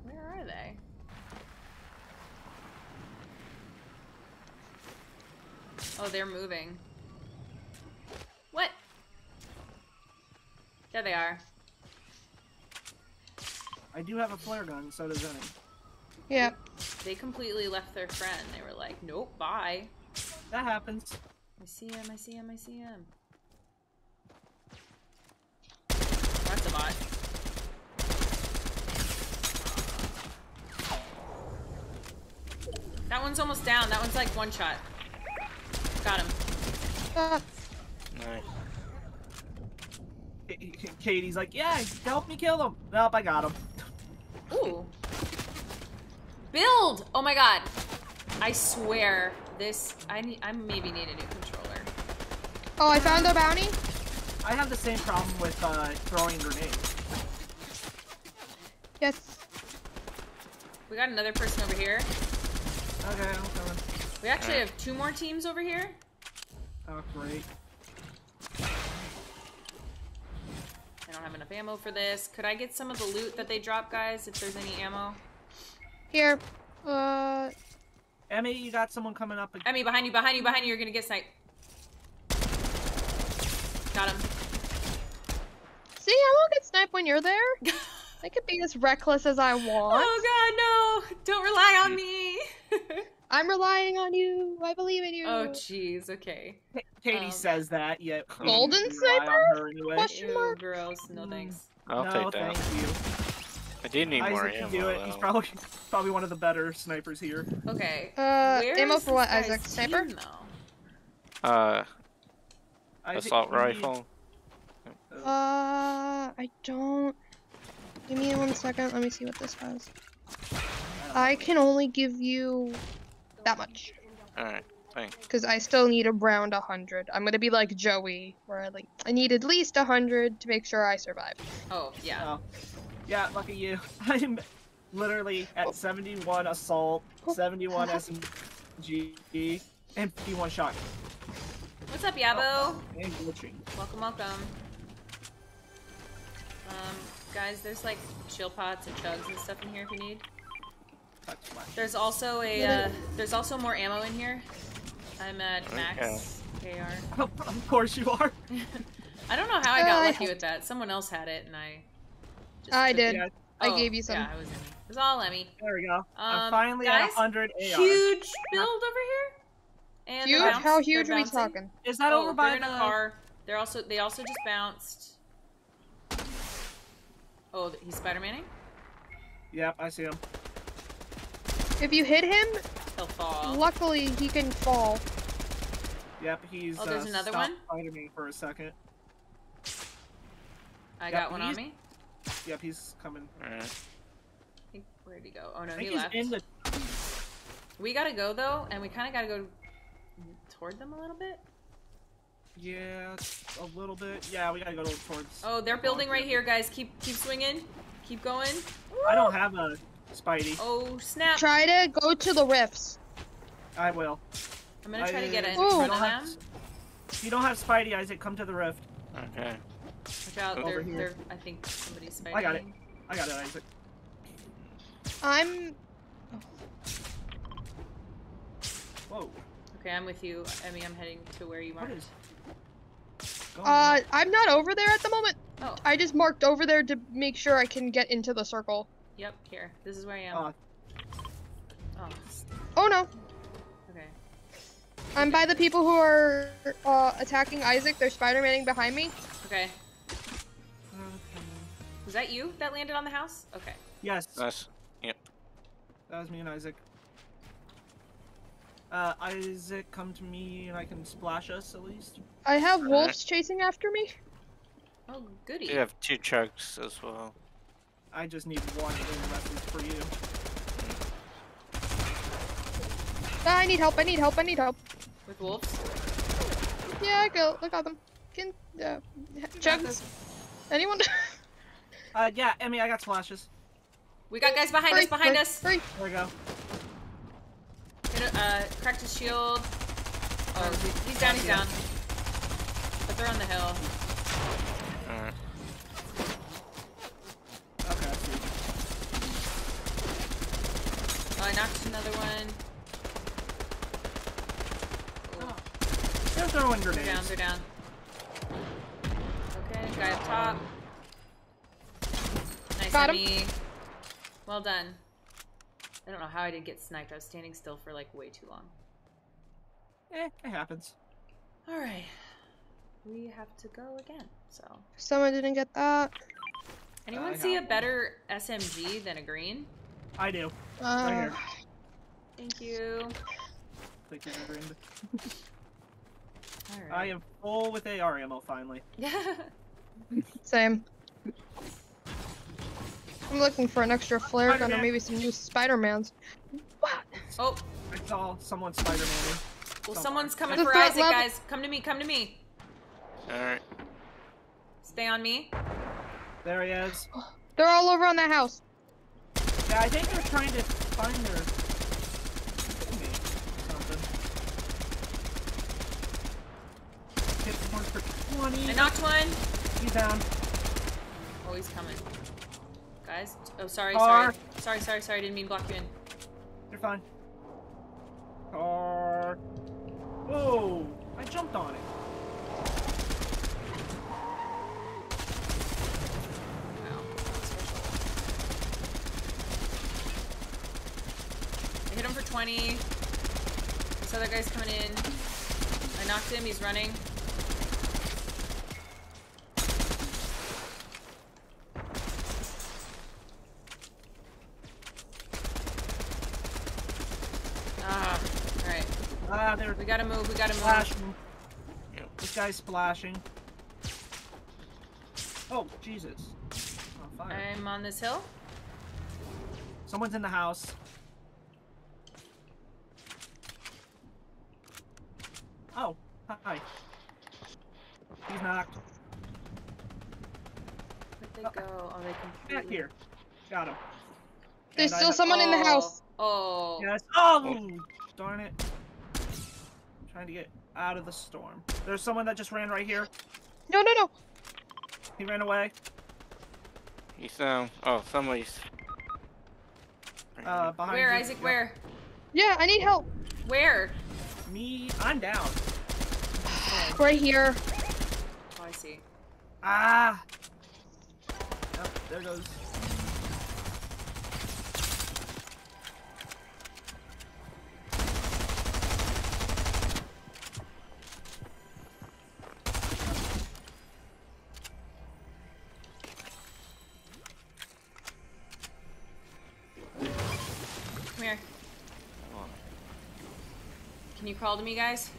Where are they? Oh, they're moving. What? There they are. I do have a flare gun, so does Zenny. Yep. They completely left their friend. They were like, nope, bye. That happens. I see him, I see him, I see him. That's a bot. That one's almost down. That one's like one shot. Got him. Ah. Nice. Katie's like, yeah, help me kill him. Nope, I got him. Ooh. Build! Oh my god. I swear, this, I need, I maybe need a new controller. Oh, I found the bounty? I have the same problem with uh, throwing grenades. Yes. We got another person over here. Okay, I'm coming. We actually have two more teams over here. Oh, great. I don't have enough ammo for this. Could I get some of the loot that they drop, guys, if there's any ammo? Here. Uh... Emmy, you got someone coming up. Again. Emmy, behind you, behind you, behind you. You're gonna get sniped. Got him. See, I won't get sniped when you're there. I could be as reckless as I want. Oh god, no. Don't rely on me. I'm relying on you. I believe in you. Oh, jeez. Okay. Katie um, says that, yet. Golden sniper? Anyway. Question mark. Ew, gross. No thanks. I'll no, take that. Thank you. I did need Isaac more ammo. Can do it. He's probably probably one of the better snipers here. Okay. Uh, Where ammo for what, Isaac? Sniper? Team, uh, assault rifle. Need... Uh, I don't. Give me one second. Let me see what this has. I can only give you. That much. Alright, thanks. Because I still need around one hundred. I'm gonna be like Joey, where I like I need at least one hundred to make sure I survive. Oh, yeah. Oh. Yeah, lucky you. I'm literally at oh. seventy-one assault, oh. seventy-one S M G, and fifty-one shotgun. What's up, Yabo? Oh, and glitching. Welcome, welcome. Um, guys, there's like chill pots and chugs and stuff in here if you need. There's also a, uh, there's also more ammo in here. I'm at okay. max A R. Oh, of course you are. I don't know how I got uh, lucky with that. Someone else had it and I... Just I did. It. I oh, gave you some. Yeah, it was Emmy. It was all Emmy. There we go. Um, I'm finally guys, at one hundred A R. Huge build over here. And huge? How huge are we talking? Is that oh, over by the... in a car. They're also, they also just bounced. Oh, he's Spider-Manning? Yep, I see him. If you hit him, he'll fall. Luckily he can fall. Yep, he's oh, there's uh, another one? Fighting me for a second. I yep, got one on me. Yep, he's coming. Right. I think, where'd he go? Oh no, I he think left. He's in the... We gotta go though, and we kind of gotta go toward them a little bit. Yeah, a little bit. Yeah, we gotta go towards. Oh, they're building right here, guys. Keep keep swinging, keep going. I don't have a. Spidey. Oh snap! Try to go to the rifts. I will. I'm gonna try I, to get in front of them. If you don't have Spidey, Isaac, come to the rift. Okay. Watch out! Over they're, here. They're, I think somebody's Spidey. I got it. I got it, Isaac. I'm. Oh. Whoa. Okay, I'm with you, Emmy. I'm heading to where you marked. Uh, I'm not over there at the moment. Oh. I just marked over there to make sure I can get into the circle. Yep, here. This is where I am. Uh, oh. oh no! Okay. I'm by the people who are uh, attacking Isaac. They're Spider-Manning behind me. Okay. Was that you that landed on the house? Okay. Yes. That's, yep. That was me and Isaac. Uh, Isaac, come to me and I can splash us at least. I have wolves right. chasing after me. Oh, goody. You have two chugs as well. I just need one message for you. I need help, I need help, I need help. With wolves? Yeah, I go. Look at them. Can, uh, Chugs? Anyone? uh, yeah, Emmy, I got splashes. We got guys behind hurry, us, behind hurry, us! Hurry. There we go. Hit a, uh, cracked his shield. Oh, Oh, he's down, he's down. But they're on the hill. Alright. Okay, I see. Oh, I knocked another one. Oh. They're throwing grenades. They're down, they're down. Okay, guy up top. Nice, got him. Well done. I don't know how I didn't get sniped. I was standing still for like way too long. Eh, it happens. Alright. We have to go again, so. Someone didn't get that. Anyone I see a better one. S M G than a green? I do. Uh, right here. Thank you. Thank you, green. Alright. I am full with A R ammo finally. Yeah. Same. I'm looking for an extra flare gun or maybe some new Spider-Mans. What? Oh. I saw someone Spider-Man. Well, Somewhere. someone's coming That's for Isaac, level. guys. Come to me, come to me. Alright. Stay on me. There he is. They're all over on that house. Yeah, I think they're trying to find her. Something. Hit one for twenty. I knocked one. He's down. Oh, he's coming. Guys. Oh, sorry, Car. sorry. Sorry, sorry, sorry. I didn't mean to block you in. You're fine. Car. Whoa! I jumped on it. Wow. I hit him for twenty. This other guy's coming in. I knocked him. He's running. Ah, there. We gotta move, we gotta splashing. move. Yep. This guy's splashing. Oh, Jesus. On fire. I'm on this hill. Someone's in the house. Oh, hi. He's knocked. Where'd they oh. go? Oh, they completely... Back here. Got him. There's and still someone oh. in the house. Oh. Yes. Oh! Darn it. Trying to get out of the storm. There's someone that just ran right here. No, no, no. He ran away. He's um. Oh, somebody's. Uh, behind. Where, you. Isaac? Yeah. Where? Yeah, I need help. Where? Me, I'm down. Oh. Right here. Oh, I see. Ah. Oh, there goes. You crawl to me, guys?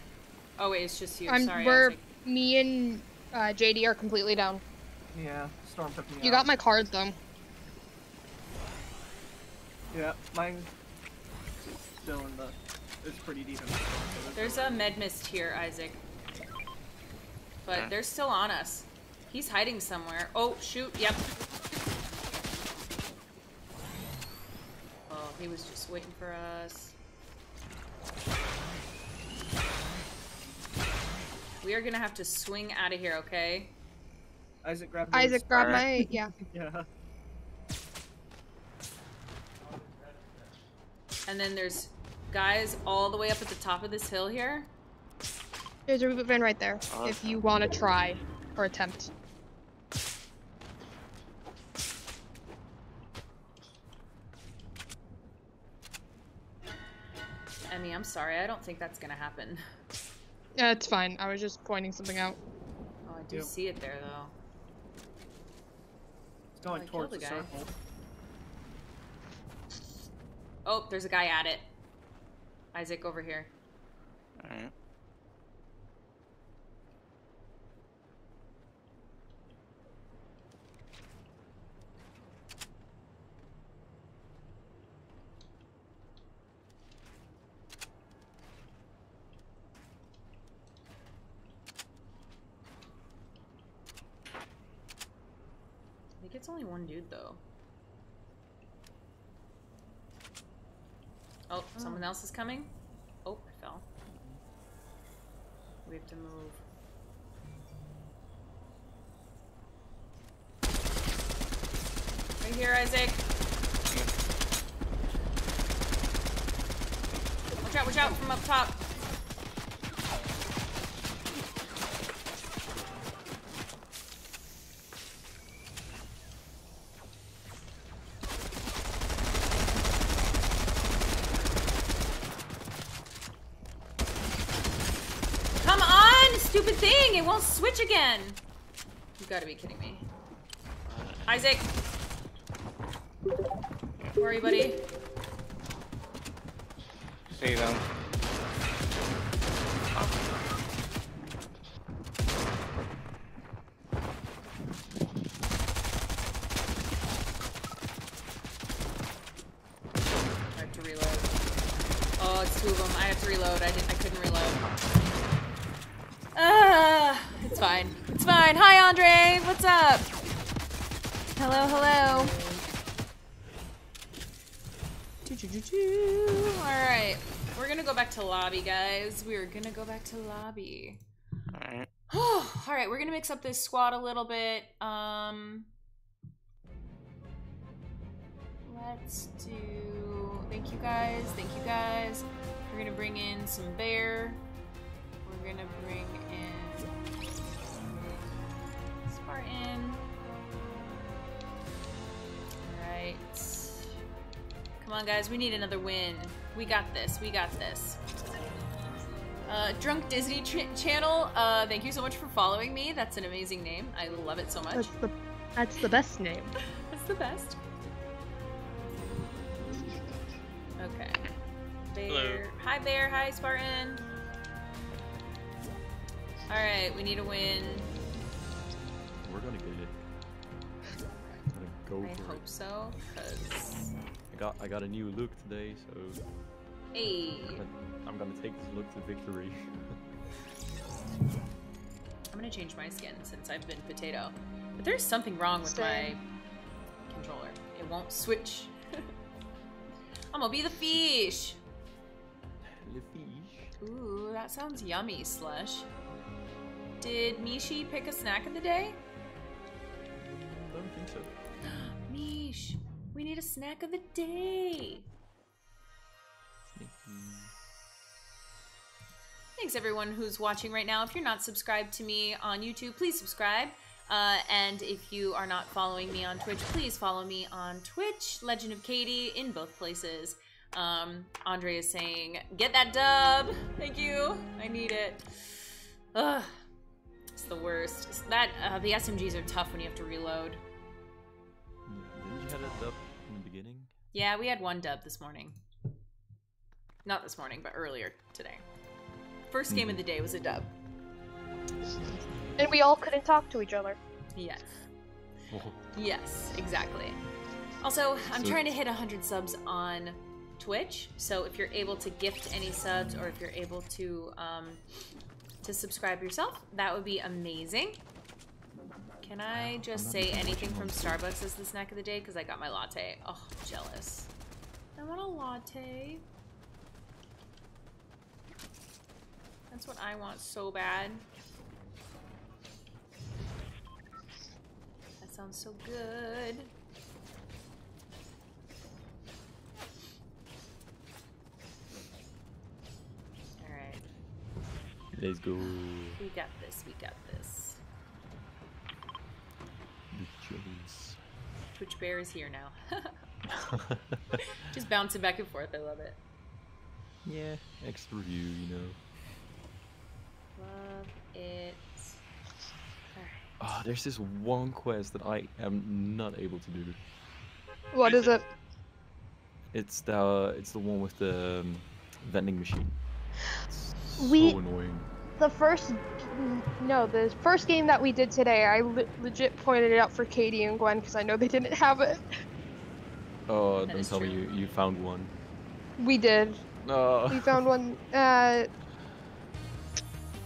Oh wait, it's just you. I'm, Sorry, we're, Isaac. Me and uh, J D are completely down. Yeah, storm took me You out. got my card, though. Yeah, mine still in the... It's pretty deep in the storm, so There's a med mist here, Isaac. But yeah. they're still on us. He's hiding somewhere. Oh, shoot, yep. Oh, he was just waiting for us. We are gonna have to swing out of here, okay? Isaac, grab my. Isaac, grab my. Yeah. yeah. And then there's guys all the way up at the top of this hill here. There's a reboot van right there, awesome. if you want to try or attempt. Emmy, I'm sorry. I don't think that's gonna happen. Yeah, it's fine. I was just pointing something out. Oh, I do yep. see it there, though. It's going oh, towards the, the circle. Oh, there's a guy at it. Isaac, over here. Alright. It's only one dude, though. Oh, oh, someone else is coming. Oh, I fell. We have to move. Right here, Isaac. Watch out, watch out from up top. It won't switch again. You gotta be kidding me. Isaac. Where are you, buddy? See them. I have to reload. Oh, it's two of them. I have to reload. I didn't I couldn't reload. Uh, it's fine. It's fine. Hi, Andre. What's up? Hello, hello. Alright. We're gonna go back to lobby, guys. We're gonna go back to lobby. Alright. Alright, we're gonna mix up this squad a little bit. Um, let's do... Thank you, guys. Thank you, guys. We're gonna bring in some bear. We're gonna bring in Spartan. Alright. Come on, guys. We need another win. We got this. We got this. Uh, Drunk Disney Channel, uh, thank you so much for following me. That's an amazing name. I love it so much. That's the, that's the best name. That's the best. Okay. Bear. Hello. Hi, Bear. Hi, Spartan. All right, we need a win. We're gonna get it. I'm gonna go I for hope it. so, cause I got I got a new look today, so. Hey. I'm gonna, I'm gonna take this look to victory. I'm gonna change my skin since I've been potato, but there's something wrong with Stay. my controller. It won't switch. I'm gonna be the fish. The fish. Ooh, that sounds yummy, Slush. Did Mishi pick a snack of the day? I don't think so. Mish, we need a snack of the day. Thanks everyone who's watching right now. If you're not subscribed to me on YouTube, please subscribe. Uh, and if you are not following me on Twitch, please follow me on Twitch, Legend of Katie, in both places. Um, Andre is saying, get that dub. Thank you. I need it. Ugh. The worst. It's that uh, the S M Gs are tough when you have to reload. Didn't you have a dub in the beginning? Yeah, we had one dub this morning. Not this morning, but earlier today. First game mm. of the day was a dub. And we all couldn't talk to each other. Yes. Yes, exactly. Also, I'm so trying to hit one hundred subs on Twitch, so if you're able to gift any subs or if you're able to... Um, to subscribe yourself, that would be amazing. Can I just say anything from Starbucks as the snack of the day? Because I got my latte. Oh, jealous. I want a latte. That's what I want so bad. That sounds so good. Let's go. We got this, we got this. Twitch Bear is here now. Just bouncing back and forth, I love it. Yeah, extra review, you know. Love it. Alright. Oh, there's this one quest that I am not able to do. What is it? It's the, uh, it's the one with the um, vending machine. It's we, so annoying. The first, no, the first game that we did today, I le legit pointed it out for Katie and Gwen because I know they didn't have it. Oh, that don't tell true. me you, you found one. We did. No. We found one. Uh,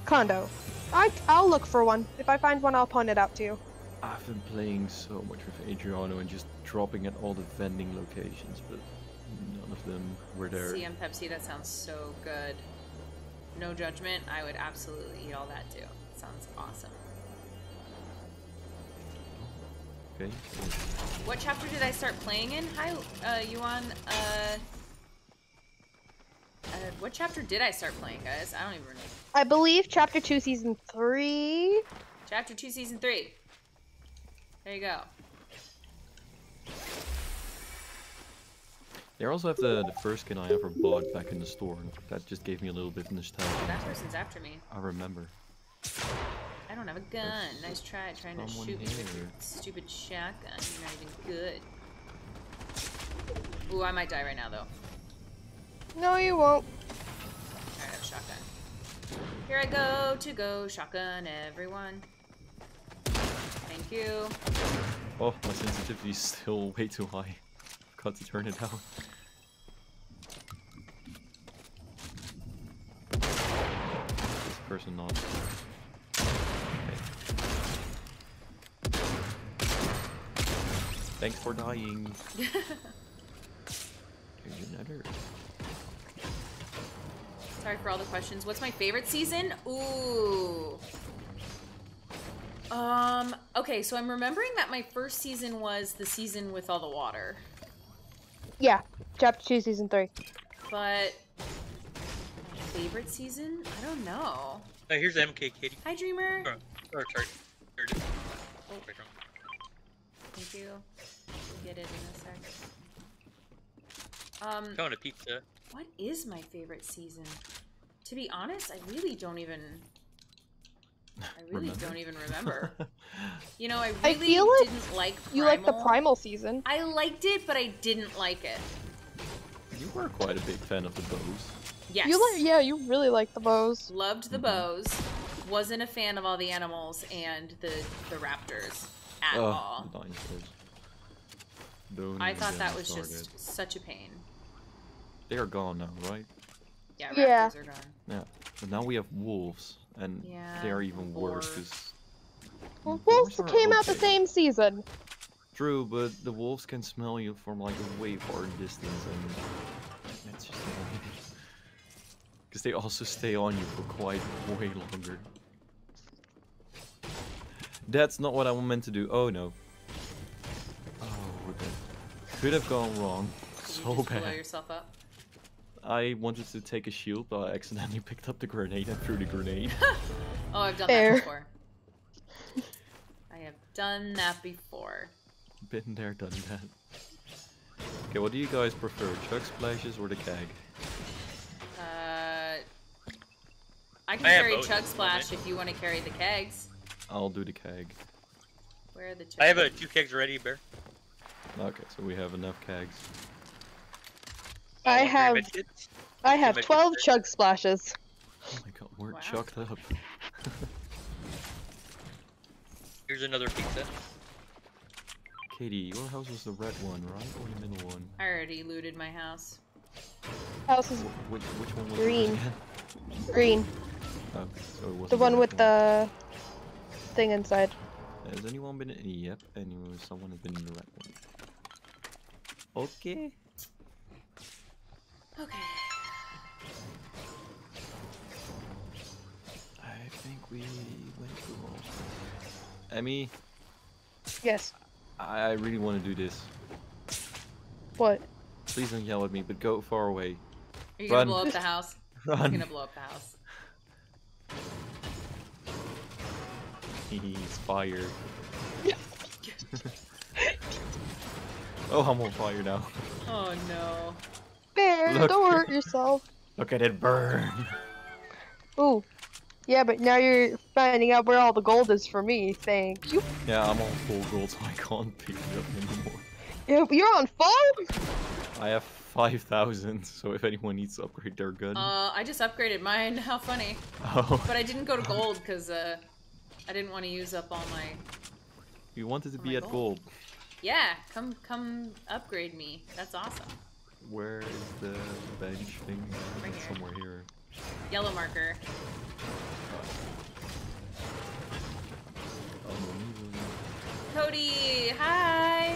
condo. I I'll look for one. If I find one, I'll point it out to you. I've been playing so much with Adriano and just dropping at all the vending locations, but none of them were there. C M Pepsi. That sounds so good. No judgment. I would absolutely eat all that too. It sounds awesome. Okay. What chapter did I start playing in? Hi, uh, Yuan. Uh, uh, what chapter did I start playing, guys? I don't even remember. I believe chapter two, season three. Chapter two, season three. There you go. They also have the, the first skin I ever bought back in the store. That just gave me a little bit of nostalgia. That person's after me. I remember. I don't have a gun. There's nice try trying to shoot me with your stupid shotgun. You're not even good. Ooh, I might die right now, though. No, you won't. Alright, I have a shotgun. Here I go to go shotgun everyone. Thank you. Oh, my sensitivity is still way too high. To turn it down. This person not. Okay. Thanks for dying. Here's another. Sorry for all the questions. What's my favorite season? Ooh. Um. Okay, so I'm remembering that my first season was the season with all the water. Yeah, chapter two, season three. But favorite season? I don't know. Hey, here's M K Katie. Hi, Dreamer. Oh, oh sorry. There it is. Oh. Thank you. We'll get it in a sec. Um. Going to pizza. What is my favorite season? To be honest, I really don't even. I really remember. don't even remember. You know, I really I feel like didn't like Primal. You liked the Primal season. I liked it, but I didn't like it. You were quite a big fan of the bows. Yes. You like, yeah, you really liked the bows. Loved the bows. Wasn't a fan of all the animals and the, the raptors at oh, all. The dinosaurs. Don't I thought that was started. just such a pain. They are gone now, right? Yeah, raptors yeah. are gone. Yeah, but now we have wolves. And yeah, they're even worse because well, wolves came out the same season. True, but the wolves can smell you from like a way far distance, and that's just because they also stay on you for quite way longer. That's not what I meant to do. Oh no! Oh, we're good. Could have gone wrong. So you just bad. Blow yourself up? I wanted to take a shield, but I accidentally picked up the grenade and threw the grenade. Oh, I've done Fair. that before. I have done that before. Been there, done that. Okay, what do you guys prefer, chug splashes or the keg? Uh, I can I carry chug splash if you want to carry the kegs. I'll do the keg. Where are the? I have uh, two kegs ready, Bear. Okay, so we have enough kegs. I have, I have twelve chug splashes. Oh my god, we're wow. chucked up. Here's another pizza. Katie, your house was the red one, right? Or the middle one? I already looted my house. House is which, which one was green. Green. Oh, so it wasn't the one with one. the thing inside. Has anyone been in? Yep, and someone has been in the red one. Okay. Okay. I think we went through all of them. Emmy? Yes? I really want to do this. What? Please don't yell at me, but go far away. Are you Run. gonna blow up the house? Run. You're gonna blow up the house. He's fired. Oh, I'm on fire now. Oh no. Bear, Look. don't hurt yourself. Look at it burn. Ooh. Yeah, but now you're finding out where all the gold is for me, thank you. Yeah, I'm on full gold, so I can't pick it up anymore. Yeah, but you're on full? I have five thousand, so if anyone needs to upgrade their gun. Uh, I just upgraded mine, how funny. Oh. But I didn't go to gold, because uh, I didn't want to use up all my... You wanted to be at gold. gold. Yeah, come, come upgrade me. That's awesome. Where is the bench thing? Right here. Somewhere here. Yellow marker. Oh. Cody, hi.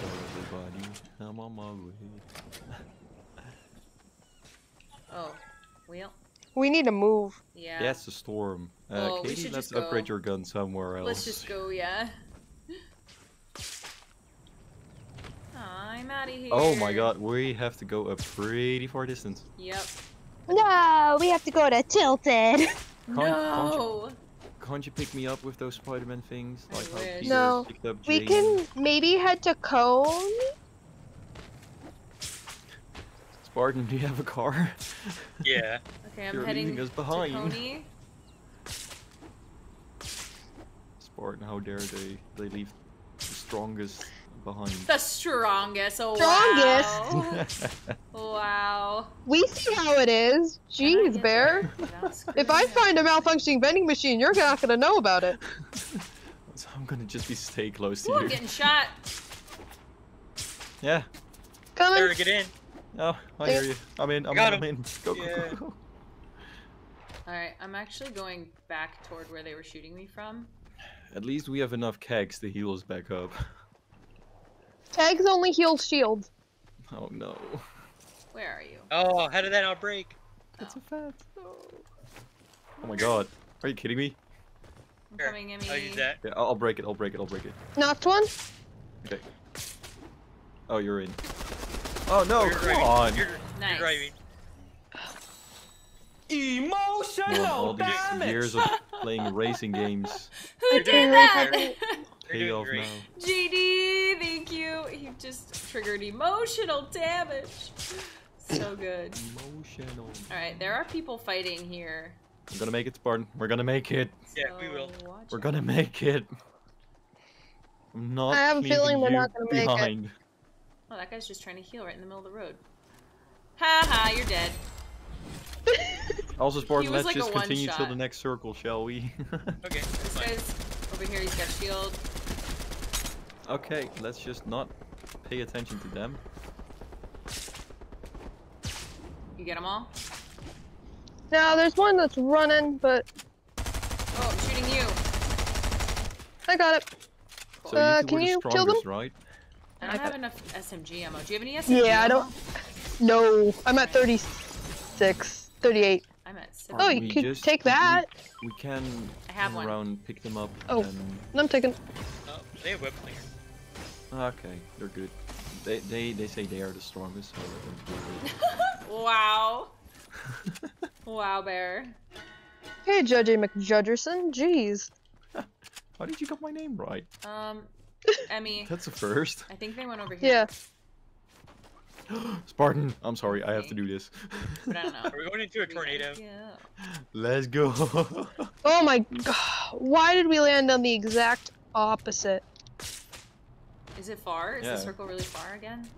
Hello everybody, I'm on my way. Oh, wheel. We need to move. Yeah. Yeah, it's a storm. Uh, oh, Katie, let's upgrade go. your gun somewhere else. Let's just go, yeah. I'm out of here. Oh my god, we have to go a pretty far distance. Yep. No, we have to go to Tilted. Can't, no. Can't you, can't you pick me up with those Spider-Man things? Like how Peter no. picked up Jane. We can maybe head to Cone. Spartan, do you have a car? Yeah. Okay, I'm You're heading us behind. to Coney. Spartan, how dare they? They leave the strongest behind. The strongest. Oh, strongest. Wow. Wow. We see how it is. Jeez, Bear. If I find a malfunctioning vending machine, you're not gonna know about it. So I'm gonna just be stay close Ooh, to you. I'm getting shot. Yeah. Coming. Better get in. Oh, I hear you. I'm in, I'm in, I'm in. Go, go, yeah. go, go. Alright, I'm actually going back toward where they were shooting me from. At least we have enough kegs to heal us back up. Kegs only heal shield. Oh no. Where are you? Oh, how did that not break? That's oh. a fast. Oh. oh my god. Are you kidding me? I'm sure. coming in. I'll use that. Yeah, I'll break it, I'll break it, I'll break it. Knocked one? Okay. Oh, you're in. Oh no, oh, come driving. on! You're, nice. you're driving. Emotional all these damage. years of playing racing games. Who you're did that? Pay off now. G D, thank you. He just triggered emotional damage. So good. Emotional. Alright, there are people fighting here. We're gonna make it, Spartan. We're gonna make it. So yeah, we will. We're gonna make it. I'm not I have a feeling we're not gonna make behind. it. Oh, that guy's just trying to heal right in the middle of the road. Ha ha, you're dead. Also, Spartan, let's like just continue till the next circle, shall we? Okay. This guy's over here, he's got shield. Okay, let's just not pay attention to them. You get them all? No, there's one that's running, but... Oh, I'm shooting you. I got it. Cool. So uh, you can you kill them? Right? I don't have enough S M G ammo. Do you have any S M G Yeah, ammo? I don't. No, I'm at thirty-six, thirty-eight. I'm at seven. Oh, you can take that. We, we can I have turn one. around, pick them up. Oh, and... I'm taking. Oh, they have weapons here. Okay, they're good. They they they say they are the strongest. So wow. Wow, Bear. Hey, Judgy McJudgerson. Jeez. How did you get my name right? Um. Emmy. That's a first. I think they went over here. Yeah. Spartan, I'm sorry, I have to do this. But I don't know. Are we going into a tornado? Yeah. Let's go. Oh my god. Why did we land on the exact opposite? Is it far? Is yeah. the circle really far again?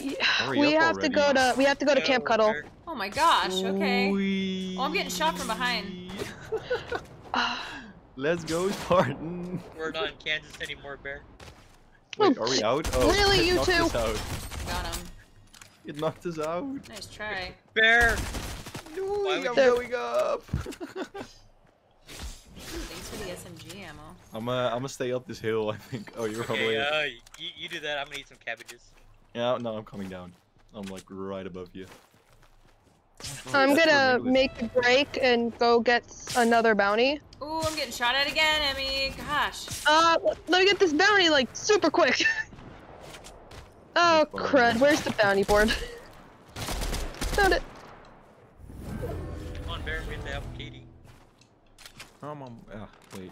Yeah. We have already. to go to we have to go to yeah, Camp Cuddle. There. Oh my gosh, okay. Wee. Oh, I'm getting shot from behind. Let's go, Spartan. We're not in Kansas anymore, Bear. Wait, are we out? Oh, really, you two? Got him. It knocked us out. Nice try. Bear! No, Why I'm going up! Thanks for the S M G ammo. I'm uh, I'm gonna stay up this hill, I think. Oh, you're okay, probably... Uh, you, you do that, I'm gonna eat some cabbages. Yeah, no, I'm coming down. I'm like right above you. I'm gonna make a break and go get another bounty. Ooh, I'm getting shot at again, Emmy. Gosh. Uh, let me get this bounty like super quick. Oh crud! Where's the bounty board? Found it. Come on, Bear, we have to help Katie. Um, uh, wait.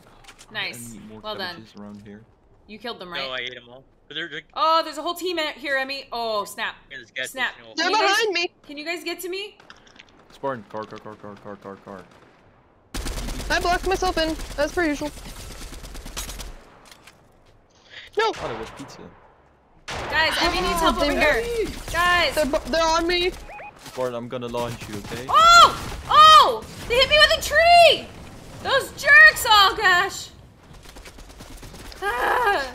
Nice. Well done. Around here? You killed them, right? No, I ate them all. Oh, there's a whole team here, Emmy. Oh snap! Snap! They're behind me. Can you guys get to me? Spartan, car, car, car, car, car, car, car. I blocked myself in, as per usual. No! Oh, there was pizza. Guys, Emmy oh, needs help over here! Guys! They're, they're on me! Spartan, I'm gonna launch you, okay? Oh! Oh! They hit me with a tree! Those jerks! Oh, gosh! Ah.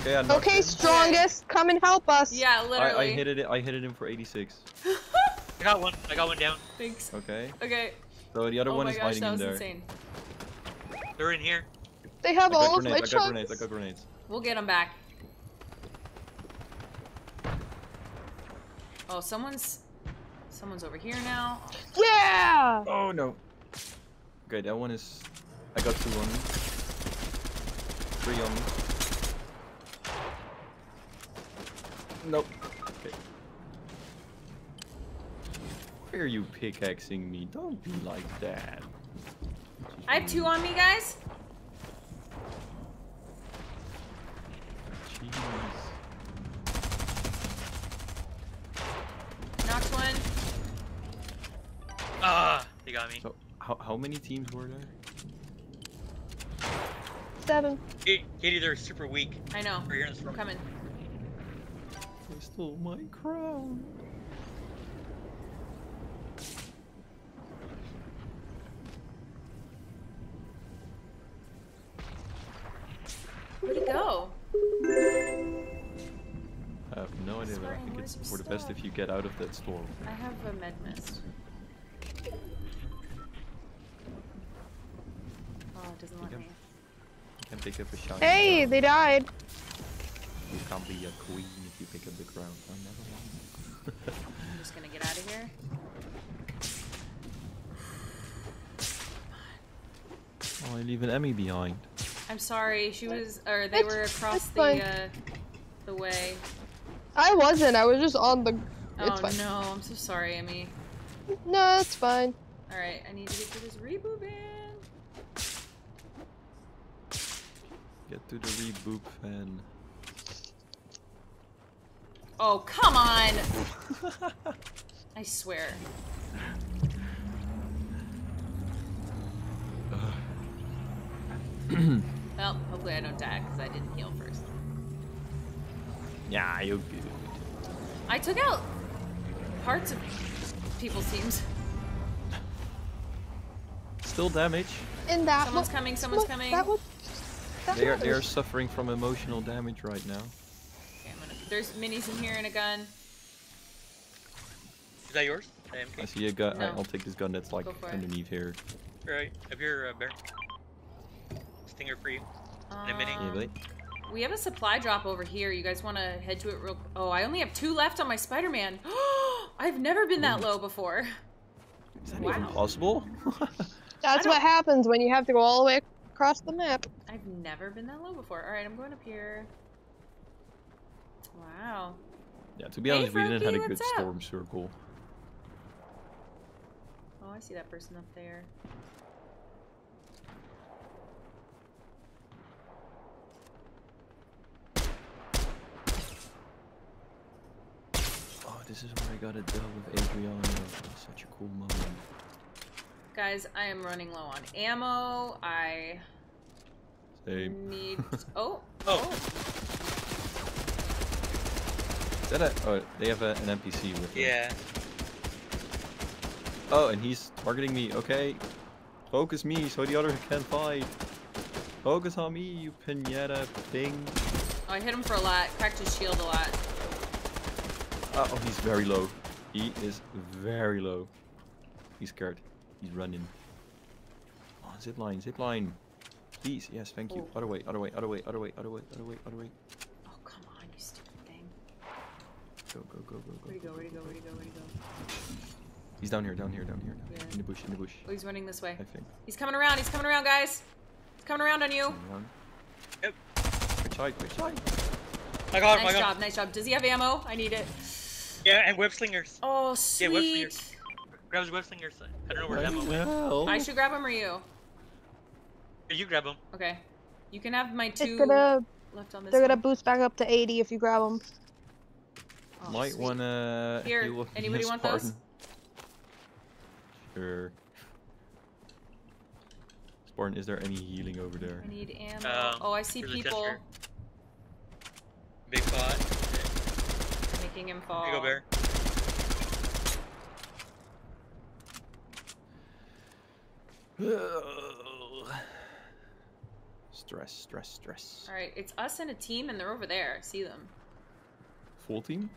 Okay, I'm okay strongest, come and help us! Yeah, literally. I, I, hit it, I hit it in for eighty-six. I got one. I got one down. Thanks. Okay. Okay. So the other oh one is gosh, hiding in there. Insane. They're in here. They have all of my chucks. I got grenades. I got grenades. We'll get them back. Oh, someone's Someone's over here now. Yeah! Oh no. Okay, that one is. I got two on me. Three on me. Nope. Okay. Why are you pickaxing me? Don't be like that. I have two on me, guys. Jeez. Knocked one. Ah, they got me. So, how, how many teams were there? Seven. Katie, Katie, they're super weak. I know. We're here in this room. Coming. They stole my crown. Where'd it go? I have no idea, but I think it's for the best if you get out of that storm. I have a med mist. Oh, it doesn't want me. You can pick up a shot. Hey, they died! You can't be a queen if you pick up the crown. I never mind. I'm just gonna get out of here. Come on. Oh, I leave an Emmy behind. I'm sorry, she was, or they it's, were across the, uh, the way. I wasn't, I was just on the, it's fine. Oh no, I'm so sorry, Emmy. No, it's fine. Alright, I need to get to this reboot van. Get to the reboot van. Oh, come on! I swear. Well, hopefully I don't die because I didn't heal first. Yeah, you'll be good. I took out parts of people's teams. Still damage. In that someone's one, coming, someone's coming. That one, that they, are, they are suffering from emotional damage right now. Okay, I'm gonna, there's minis in here and a gun. Is that yours? I see a gun. No. I'll take this gun that's like underneath it. Here. Alright, up here, uh, Bear. Stinger for you. Um, in a mini. Yeah, really? We have a supply drop over here. You guys want to head to it real? Oh, I only have two left on my Spider-Man. I've never been that low before. Is that wow. even possible? That's what happens when you have to go all the way across the map. I've never been that low before. All right, I'm going up here. Wow. Yeah, to be hey, honest, Frankie, we didn't have a good up? storm circle. Oh, I see that person up there. This is where I got a dub with Adriano. Such a cool moment. Guys, I am running low on ammo. I Same. need. Oh! Oh! Is that a. Oh, they have a, an N P C with them. Yeah. Oh, and he's targeting me. Okay. Focus me so the other can fight. Focus on me, you pinata thing. Oh, I hit him for a lot. Cracked his shield a lot. Uh oh, he's very low. He is very low. He's scared. He's running. Oh, zip line, zip line. Please, yes, thank you. Oh. Other way, other way, other way, other way, other way, other way, other way. Oh, come on, you stupid thing. Go, go, go, go, go. Where'd he go, where'd he go, where'd he go, where'd he go? He's down here, down here, down here. Down yeah. In the bush, in the bush. Oh, he's running this way. I think. He's coming around, he's coming around, guys. He's coming around on you. Yep. Good side, good side. My God, nice my job, God. nice job. Does he have ammo? I need it. Yeah, and web slingers. Oh, sweet. Yeah, web slingers. Grab his web slingers. I don't know where the ammo went. I should grab him or you? Yeah, you grab him. Okay. You can have my two gonna, left on this They're going to boost back up to eighty if you grab them. Oh, Might want to... Here, anybody want pardon. those? Sure. Spartan, is there any healing over there? I need ammo. Um, oh, I see people. Big pot. Making him fall. Here you go, Bear. Stress, stress, stress. Alright, it's us and a team, and they're over there. I see them. Full team?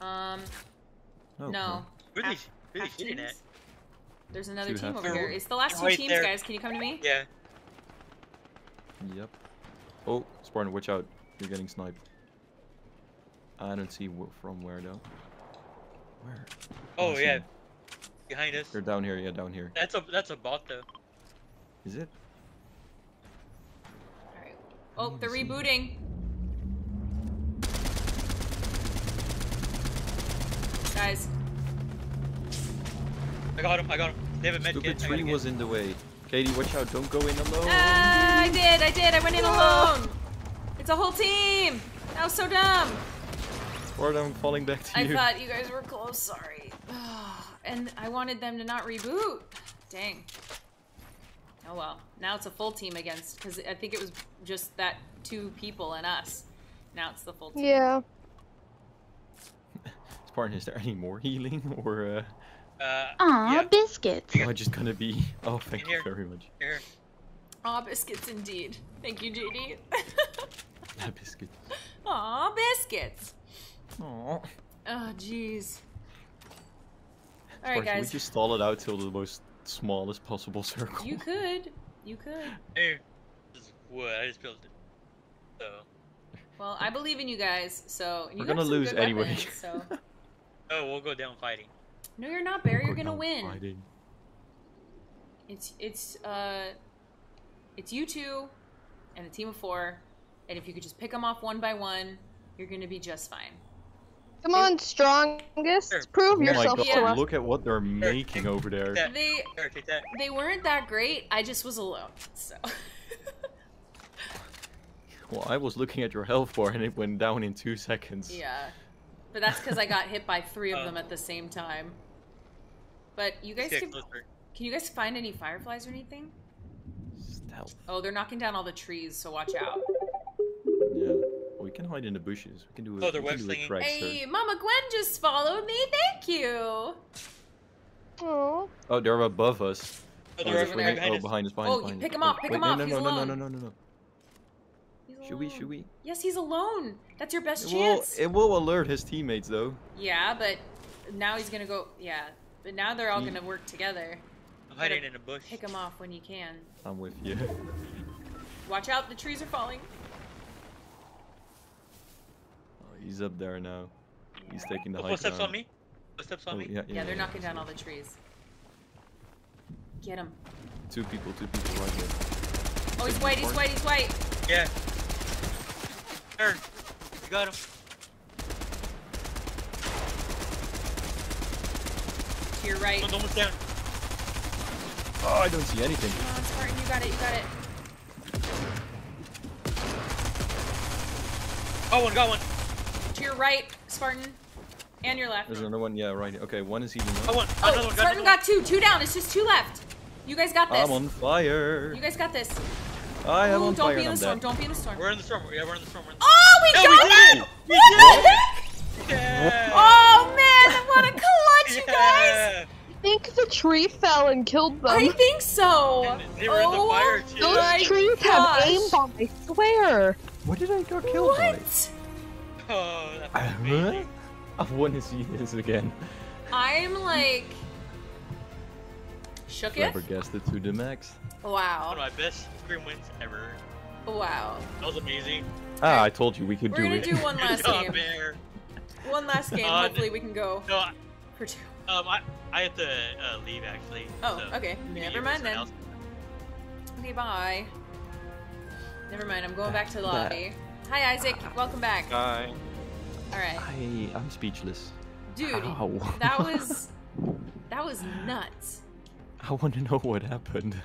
Um. Oh, no. Who are they shooting at? There's another two team over two. here. It's the last two right teams, there. guys. Can you come to me? Yeah. Yep. Oh, Spartan, watch out. You're getting sniped. I don't see wh from where though. Where? Oh yeah, one? Behind us. They're down here. Yeah, down here. That's a that's a bot though. Is it? All right. Oh, they're rebooting. Guys. I got him. I got him. They have a med kit. Stupid tree was in the way. Katie, watch out! Don't go in alone. Ah, I did. I did. I went in alone. It's a whole team. That was so dumb. Or I'm falling back to I you. I thought you guys were close. Sorry. And I wanted them to not reboot. Dang. Oh well. Now it's a full team against because I think it was just that two people and us. Now it's the full team. Yeah. Spartan, is there any more healing or? Uh... Uh, Aw, yeah. Biscuits! Am I just gonna be... Oh, thank you very much. Here. Aw, biscuits indeed. Thank you, J D. Biscuits. Aw, biscuits! Aw. Oh, jeez. Alright, guys. Can we just stall it out till the most smallest possible circle? You could. You could. Hey, this is wood. I just built it. So. Well, I believe in you guys, so... You We're gonna lose anyway. Weapons, so. Oh, we'll go down fighting. No, you're not, Bear. You're gonna win. Fighting. It's it's uh, it's you two, and a team of four, and if you could just pick them off one by one, you're gonna be just fine. Come on, strongest, prove oh yourself my God. to us. Look at what they're making over there. They they weren't that great. I just was alone, so. Well, I was looking at your health bar, and it went down in two seconds. Yeah. But that's because I got hit by three of them at the same time. But you guys can... Can you guys find any fireflies or anything? Stealth. Oh, they're knocking down all the trees, so watch out. Yeah. We can hide in the bushes. We can do a... Oh, they're web slinging. Hey, Mama Gwen just followed me. Thank you. Oh. Oh, they're above us. Oh, they're over there. Oh, behind us, behind us. Oh, you pick him up. Pick him up. No, no, no, no, no, no, no. Should we? Should we? Yes, he's alone. That's your best it chance. Will, it will alert his teammates, though. Yeah, but now he's gonna go. Yeah, but now they're all he... gonna work together. I'm hiding in a bush. Pick him off when you can. I'm with you. Watch out! The trees are falling. Oh, he's up there now. He's taking the oh, high footsteps ground. on me. Footsteps on oh, me. Yeah, yeah, yeah, they're yeah, knocking yeah, down all the trees. Get him. Two people. Two people right there. Oh, he's white. He's white. He's white. Yeah. You got him. To your right. Someone's almost down. Oh, I don't see anything. Come on, Spartan, you got it, you got it. Oh, one, got one. To your right, Spartan. And your left. There's another one, yeah, right. Okay, one is healing. Oh, one. Oh, another one. Spartan got two, two down. It's just two left. You guys got this. I'm on fire. You guys got this. I am Ooh, on don't fire be in the storm, dead. Don't be in the storm. We're in the storm, yeah, we're in the storm. We're in the storm. Oh, we no, got we him! We what the heck? Yeah. Oh man, what a clutch, you guys! I think the tree fell and killed them. I think so. And they were oh, in the fire too. Those my trees gosh. have aim bomb, I swear. What did I get killed by? What? By? Oh, that was amazing. I want to see this again. I'm like... Shook it? Never guessed it to the max. Wow. One of my best scream wins ever. Wow. That was amazing. Ah, I told you we could We're do gonna it. We're going to do one last game. Bear. One last game. Uh, Hopefully we can go no, I, for two. Um, I, I have to uh, leave, actually. Oh, so okay. Never mind then. Else. Okay, bye. Never mind. I'm going back to the lobby. Hi, Isaac. Welcome back. Hi. All right. I, I'm speechless. Dude, Ow. that was that was nuts. I want to know what happened.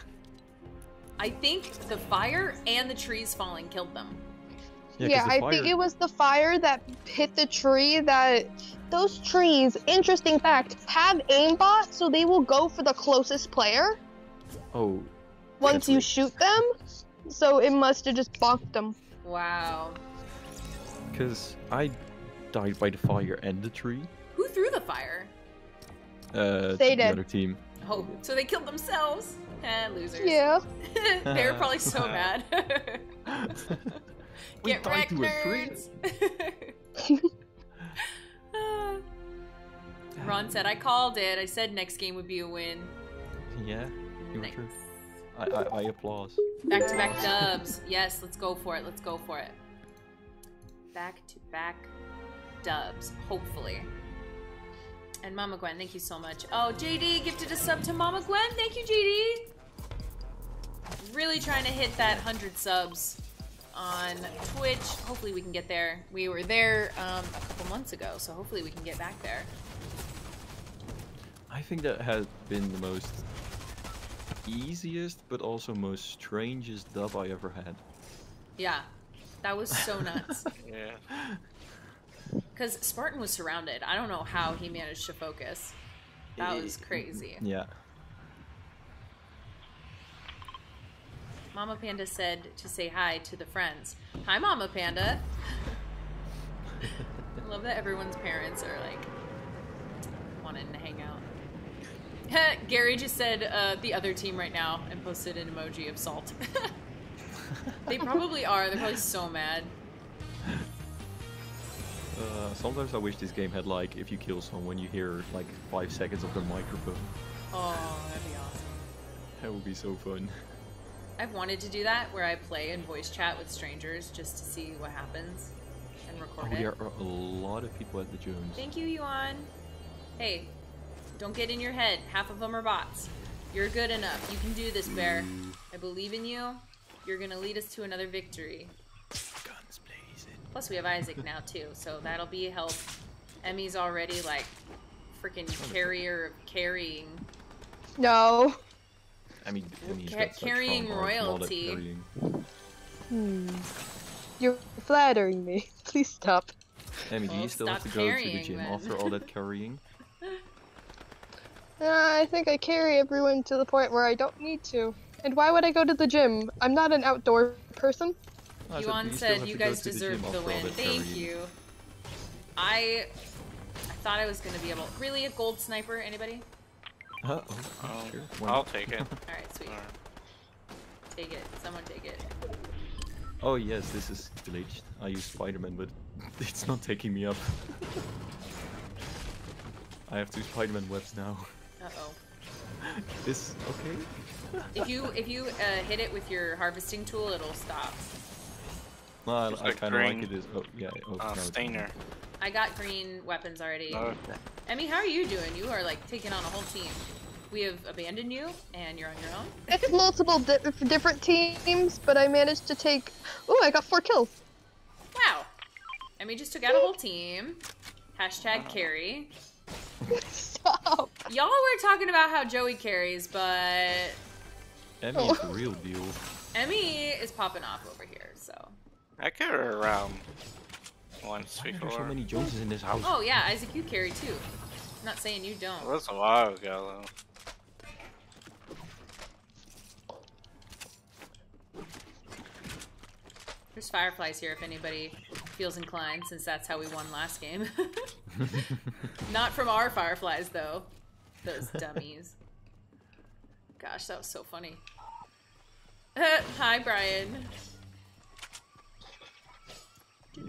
I think the fire and the trees falling killed them. Yeah, yeah I fire... think it was the fire that hit the tree that... Those trees, interesting fact, have aimbot, so they will go for the closest player. Oh. Once you shoot them, so it must have just bonked them. Wow. Because I died by the fire and the tree. Who threw the fire? Uh, they did. The other team. Oh, so they killed themselves. Eh, losers. Yeah. They were probably so mad. we Get wrecked, nerds. uh, Ron said, I called it. I said next game would be a win. Yeah, you were true. I, I, I applaud. Back to back dubs. Yes, let's go for it. Let's go for it. Back to back dubs, hopefully. And Mama Gwen, thank you so much. Oh, J D gifted a sub to Mama Gwen. Thank you, J D. Really trying to hit that one hundred subs on Twitch. Hopefully we can get there. We were there um, a couple months ago, so hopefully we can get back there. I think that has been the most easiest, but also most strangest dub I ever had. Yeah, that was so nuts. Yeah. Because Spartan was surrounded. I don't know how he managed to focus. That was crazy. Yeah. Mama Panda said to say hi to the friends. Hi, Mama Panda. I love that everyone's parents are like wanting to hang out. Gary just said uh, the other team right now and posted an emoji of salt. They probably are. They're probably so mad. Uh, sometimes I wish this game had, like, if you kill someone, you hear, like, five seconds of the microphone. Oh, that'd be awesome. That would be so fun. I've wanted to do that, where I play and voice chat with strangers just to see what happens and record oh, it. There are a lot of people at the gyms. Thank you, Yuan. Hey, don't get in your head. Half of them are bots. You're good enough. You can do this, Bear. Mm. I believe in you. You're gonna lead us to another victory. Plus, we have Isaac now, too, so that'll be a help. Emmy's already, like, freaking carrier of carrying. No. I mean, Emmy's Ca got carrying royalty. Carrying. Hmm. You're flattering me. Please stop. Emmy, well, do you still have to go to the gym then. After all that carrying? uh, I think I carry everyone to the point where I don't need to. And why would I go to the gym? I'm not an outdoor person. Yuan said you guys deserve the win. Thank you. I I thought I was gonna be able really a gold sniper, anybody? Uh oh. oh sure. I'll, I'll take it. Alright, sweet. All right. Take it. Someone take it. Oh yes, this is glitched. I use Spider-Man, but it's not taking me up. I have two Spider-Man webs now. Uh oh. This okay? If you if you uh, hit it with your harvesting tool, it'll stop. No, I, I kind of like it is. Oh, yeah. Oh, uh, no, Stainer. I got green weapons already. No. Emmy, how are you doing? You are like taking on a whole team. We have abandoned you, and you're on your own. It's multiple di different teams, but I managed to take. Oh, I got four kills. Wow. Emmy just took out a whole team. Hashtag wow. Carry. Stop. Y'all were talking about how Joey carries, but Emmy is the real deal. Emmy is popping off over here, so. I carry around once before. There's so many Joneses in this house. Oh yeah, Isaac, you carry too. I'm not saying you don't. Well, that's a while ago though. There's fireflies here if anybody feels inclined, since that's how we won last game. Not from our fireflies though. Those dummies. Gosh, that was so funny. Hi, Brian. I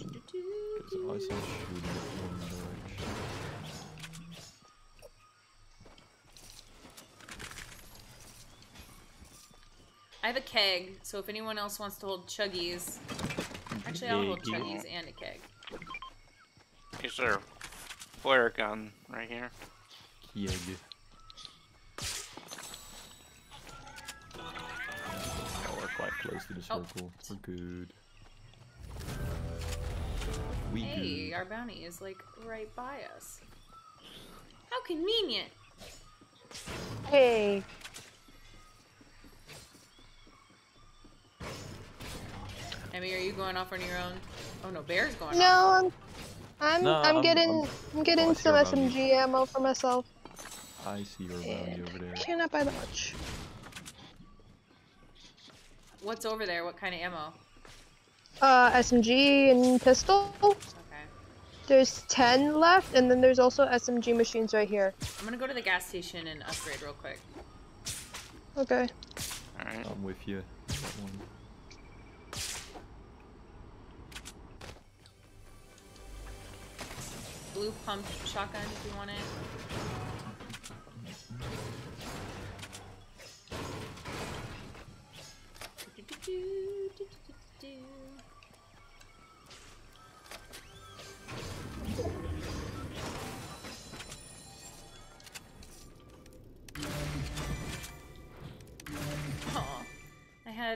saw shooting in the direction. I have a keg, so if anyone else wants to hold chuggies. Actually, I'll hold chuggies and a keg. Is there a flare gun right here? Yeah, yeah. Oh, we're quite close to the circle. Oh. We're good. We hey, do. Our bounty is like right by us. How convenient! Hey! Emmy, are you going off on your own? Oh no, Bear's going no, off. No, I'm, no, I'm, I'm getting, I'm, I'm getting oh, some S M G ammo for myself. I see your bounty over there. I cannot buy that much. What's over there? What kind of ammo? Uh, S M G and pistol. Okay. There's ten left, and then there's also S M G machines right here. I'm gonna go to the gas station and upgrade real quick. Okay. Alright. I'm with you. Blue pump shotgun if you want it.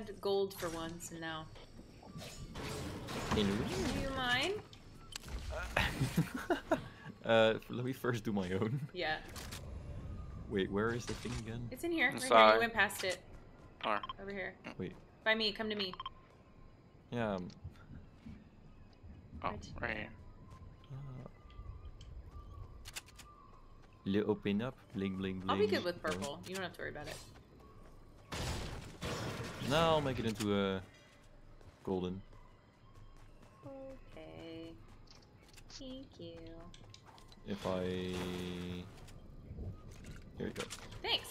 had gold for once, and now. In Do you mind? uh, let me first do my own. Yeah. Wait, where is the thing again? It's in here. Right here. I went past it. Oh. Over here. Wait. By me. Come to me. Yeah. Um... Oh, right here. Little pin up, bling bling bling. I'll be good with purple. You don't have to worry about it. Now I'll make it into a golden. Okay. Thank you. If I... Here we go. Thanks!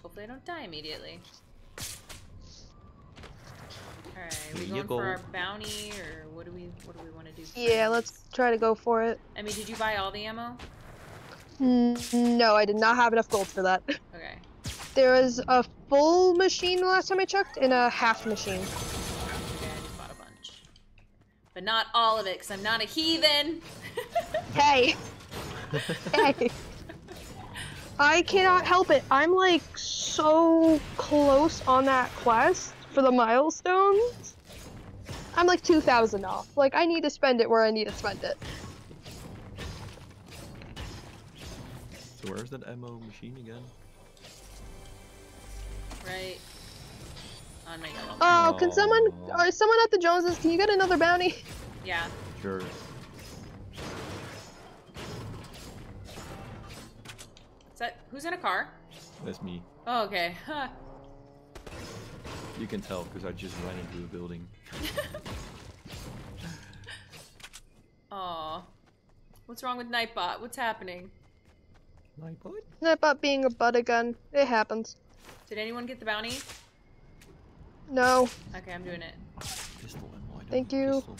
Hopefully I don't die immediately. Alright, are we going for our bounty, or what do we what do we want to do? Yeah, let's try to go for it. I mean, did you buy all the ammo? No, I did not have enough gold for that. Okay. There was a full machine last time I checked, and a half machine. Okay, I just bought a bunch. But not all of it, because I'm not a heathen! Hey! Hey! I cannot help it. I'm, like, so close on that quest. For the milestones, I'm like two thousand off. Like, I need to spend it where I need to spend it. So where's that ammo machine again? Right on my yellow. Oh, can someone, or someone at the Joneses, can you get another bounty? Yeah. Sure. Is that, who's in a car? That's me. Oh, okay. Huh. You can tell, because I just ran into a building. Aww. What's wrong with Nightbot? What's happening? Nightbot? Nightbot being a butt again. It happens. Did anyone get the bounty? No. Okay, I'm doing it. Pistol ammo. Thank you. Pistol.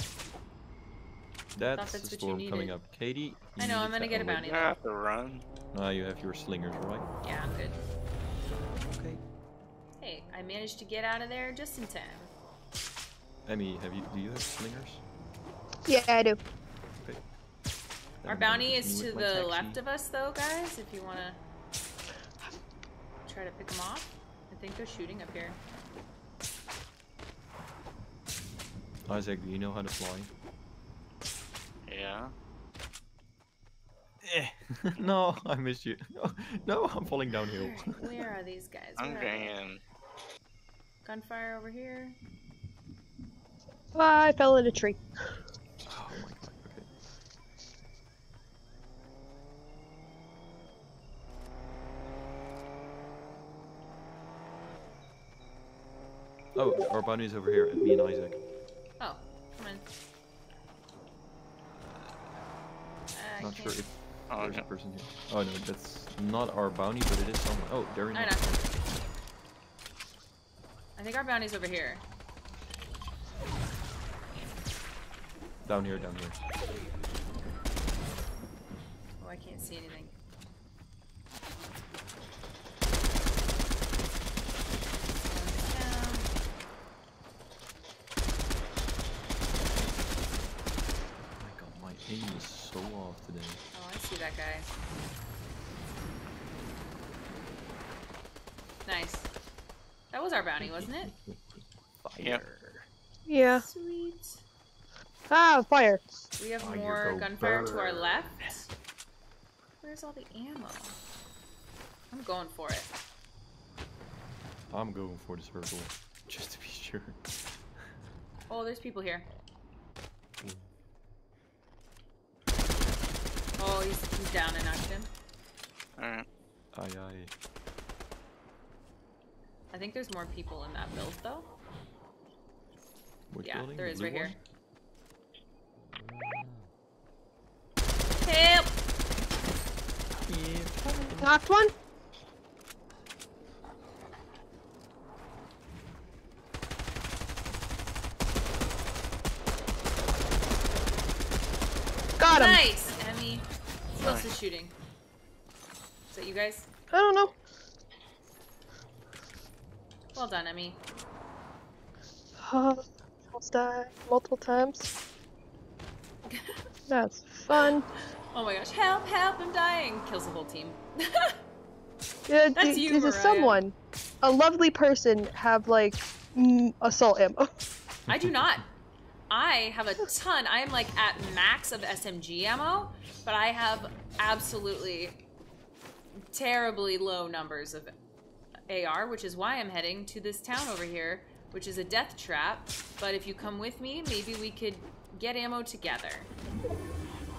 That's, that's the storm coming up. Katie? I know, I'm gonna get a bounty. You have to run. Ah, you have your slingers, right? Yeah, I'm good. Okay. Hey, I managed to get out of there just in time. Emmy, have you? Do you have slingers? Yeah, I do. Okay. Our bounty is to the left of us, though, guys. If you wanna try to pick them off, I think they're shooting up here. Isaac, do you know how to fly? Yeah. Eh. No, I missed you. No, no, I'm falling downhill. Where are these guys? Where I'm going. Gunfire over here. Oh, I fell in a tree. Oh my god. Okay. Oh, our bunny's over here at me and Isaac. Oh, come on. I'm not sure if oh, there's okay. a person here. Oh no, that's not our bounty, but it is someone. Oh, there we go. I think our bounty's over here. Down here, down here. Oh, I can't see anything. Oh my god, my aim is so off today. Oh, I see that guy. Nice. That was our bounty, wasn't it? Fire. Yeah. Sweet. Ah, fire. We have fire more gunfire burn. to our left. Where's all the ammo? I'm going for it. I'm going for the circle, just to be sure. Oh, there's people here. Oh, he's, he's down in action. Alright. Aye, aye. I think there's more people in that build, though. Which yeah, building? there is Blue right one? here. Help! Yeah. Knocked one. Got him. Nice, Emmy. Who else is shooting? Is that you guys? I don't know. Well done, Emmy. Uh, almost died multiple times. That's fun. Oh my gosh, help, help, I'm dying. Kills the whole team. Yeah, that's you, Mariah. Someone. a lovely person have like mm, assault ammo? I do not. I have a ton. I am like at max of S M G ammo, but I have absolutely terribly low numbers of A R, which is why I'm heading to this town over here, which is a death trap. But if you come with me, maybe we could get ammo together.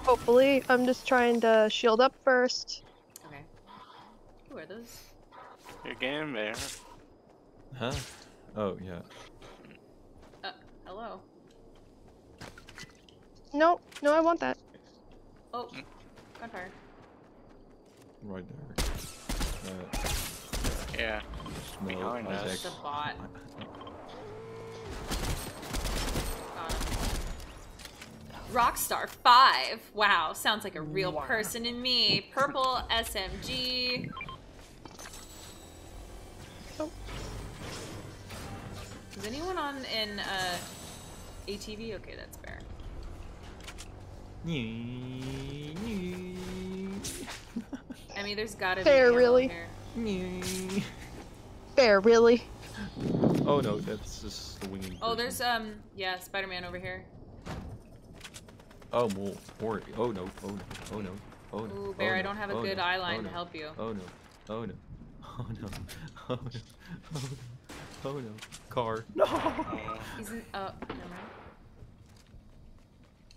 Hopefully. I'm just trying to shield up first. Okay. Who are those? Your game there. Huh? Oh, yeah. Uh, hello. No, no, I want that. Oh, gunfire. Right there. Uh, yeah. No, behind us. The bot. Rockstar five. Wow, sounds like a real wow. person in me. Purple S M G. Oh. Is anyone on an uh, A T V? Okay, that's fair. I mean, there's gotta fair, be really. Here. Fair, really. Oh no, that's just the winging. Oh, person. There's um, yeah, Spider-Man over here. Oh, more. Or, oh no, oh no, oh no, oh no. Ooh, Bear, oh, no. I don't have a oh, good no. eye line oh, no. to help you. Oh no, oh no, oh no, oh no, oh no, oh no. Car. No! He's in, uh, never mind.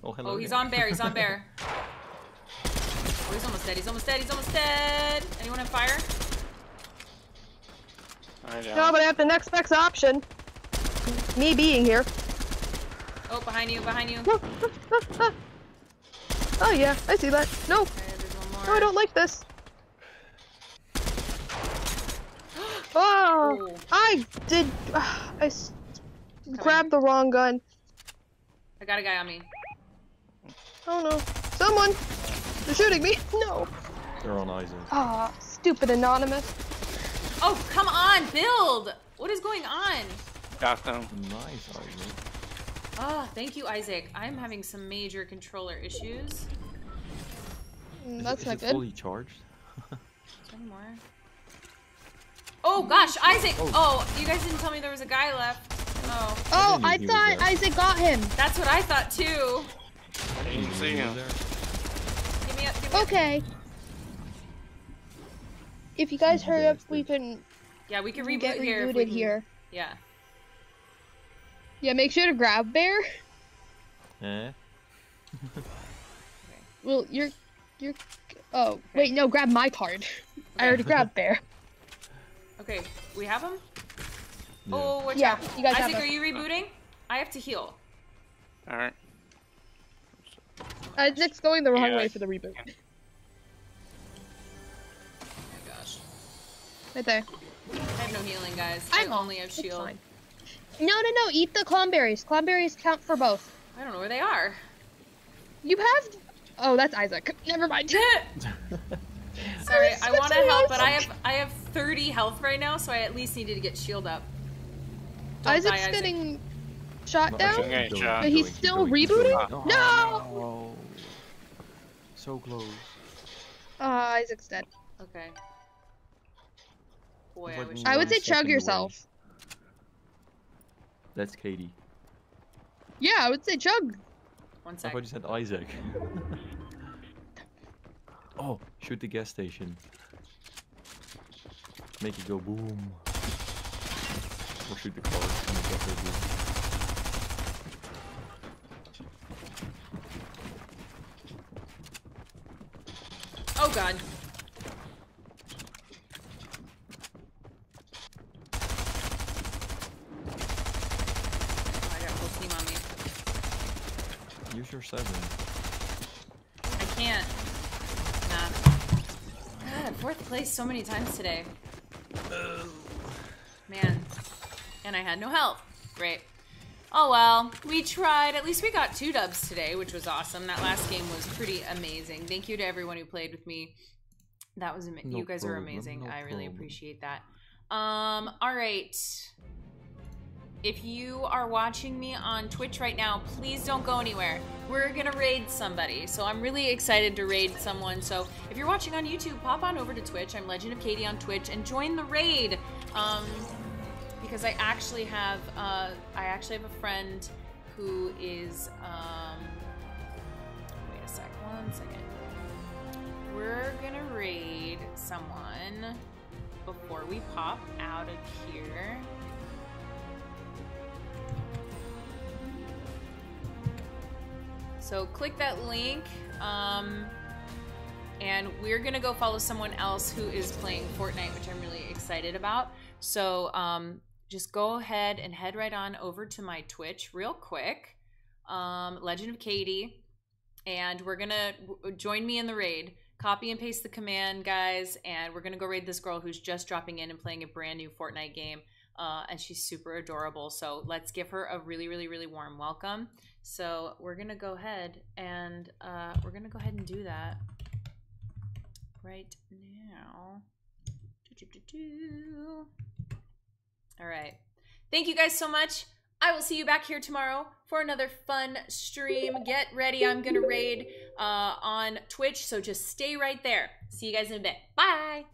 Oh, hello. Oh, he's there. on Bear, he's on Bear. Oh, he's almost dead, he's almost dead, he's almost dead! Anyone have fire? I don't. No, but I have the next best option. Me being here. Oh, behind you, behind you. Oh, oh, oh, oh. oh yeah, I see that. No. Okay, no, I don't like this. Oh, Ooh. I did. Uh, I s Come grabbed in. the wrong gun. I got a guy on me. Oh no. Someone! They're shooting me! No! They're on Isaac. Ah, oh, stupid anonymous. Oh, come on, build! What is going on? Got them. Nice, Isaac. Oh, thank you, Isaac. I'm having some major controller issues. Is That's it, not is it good. Fully charged. One more. Oh gosh, Isaac! Oh. oh, you guys didn't tell me there was a guy left. Oh. Oh, I, I thought Isaac got him. That's what I thought too. I didn't see him. Give me up. Give me okay. Up. If you guys hurry up, we can. Yeah, we can, we can reboot get here. Rebooted we can... here. Yeah. Yeah, make sure to grab Bear. Eh? Well, you're, you're, oh, okay. Wait, no, grab my card. Okay. I already grabbed Bear. Okay, we have him? Yeah. Oh, watch yeah, out. You guys Isaac, have are you rebooting? I have to heal. Alright. Isaac's going the wrong yeah. way for the reboot. Oh my gosh. Right there. I have no healing, guys. I'm I only have shield. It's fine. No, no, no, eat the clonberries. Clonberries count for both. I don't know where they are. You have... Oh, that's Isaac. Never mind. Sorry, I, I want to help, Isaac. but I have I have thirty health right now, so I at least needed to get shield up. Don't Isaac's die, Isaac. getting shot down, okay, but he's doing, still doing, rebooting? Doing. No! Oh, so close. Ah, uh, Isaac's dead. Okay. Boy, I, wish I would say chug yourself. Away. That's Katie. Yeah, I would say chug. One sec. I thought you said Isaac. Oh, shoot the gas station. Make it go boom. Or shoot the car. Oh god. Use your seven. I can't. Nah. God, fourth place so many times today. Man. And I had no help. Great. Oh well. We tried. At least we got two dubs today, which was awesome. That last game was pretty amazing. Thank you to everyone who played with me. That was amazing. No you guys problem. are amazing. No I really problem. appreciate that. Um, alright. If you are watching me on Twitch right now, please don't go anywhere. We're gonna raid somebody. So I'm really excited to raid someone. So if you're watching on YouTube, pop on over to Twitch. I'm Legend of Katie on Twitch and join the raid. um, because I actually have uh, I actually have a friend who is um, wait a sec, one second. We're gonna raid someone before we pop out of here. So click that link, um, and we're gonna go follow someone else who is playing Fortnite, which I'm really excited about. So um, just go ahead and head right on over to my Twitch real quick, um, Legend of Katie, and we're gonna join me in the raid. Copy and paste the command, guys, and we're gonna go raid this girl who's just dropping in and playing a brand new Fortnite game. Uh, and she's super adorable, so let's give her a really, really, really warm welcome. So we're gonna go ahead and uh, we're gonna go ahead and do that right now. Do, do, do, do. All right, thank you guys so much. I will see you back here tomorrow for another fun stream. Get ready, I'm gonna raid uh, on Twitch, so just stay right there. See you guys in a bit. Bye.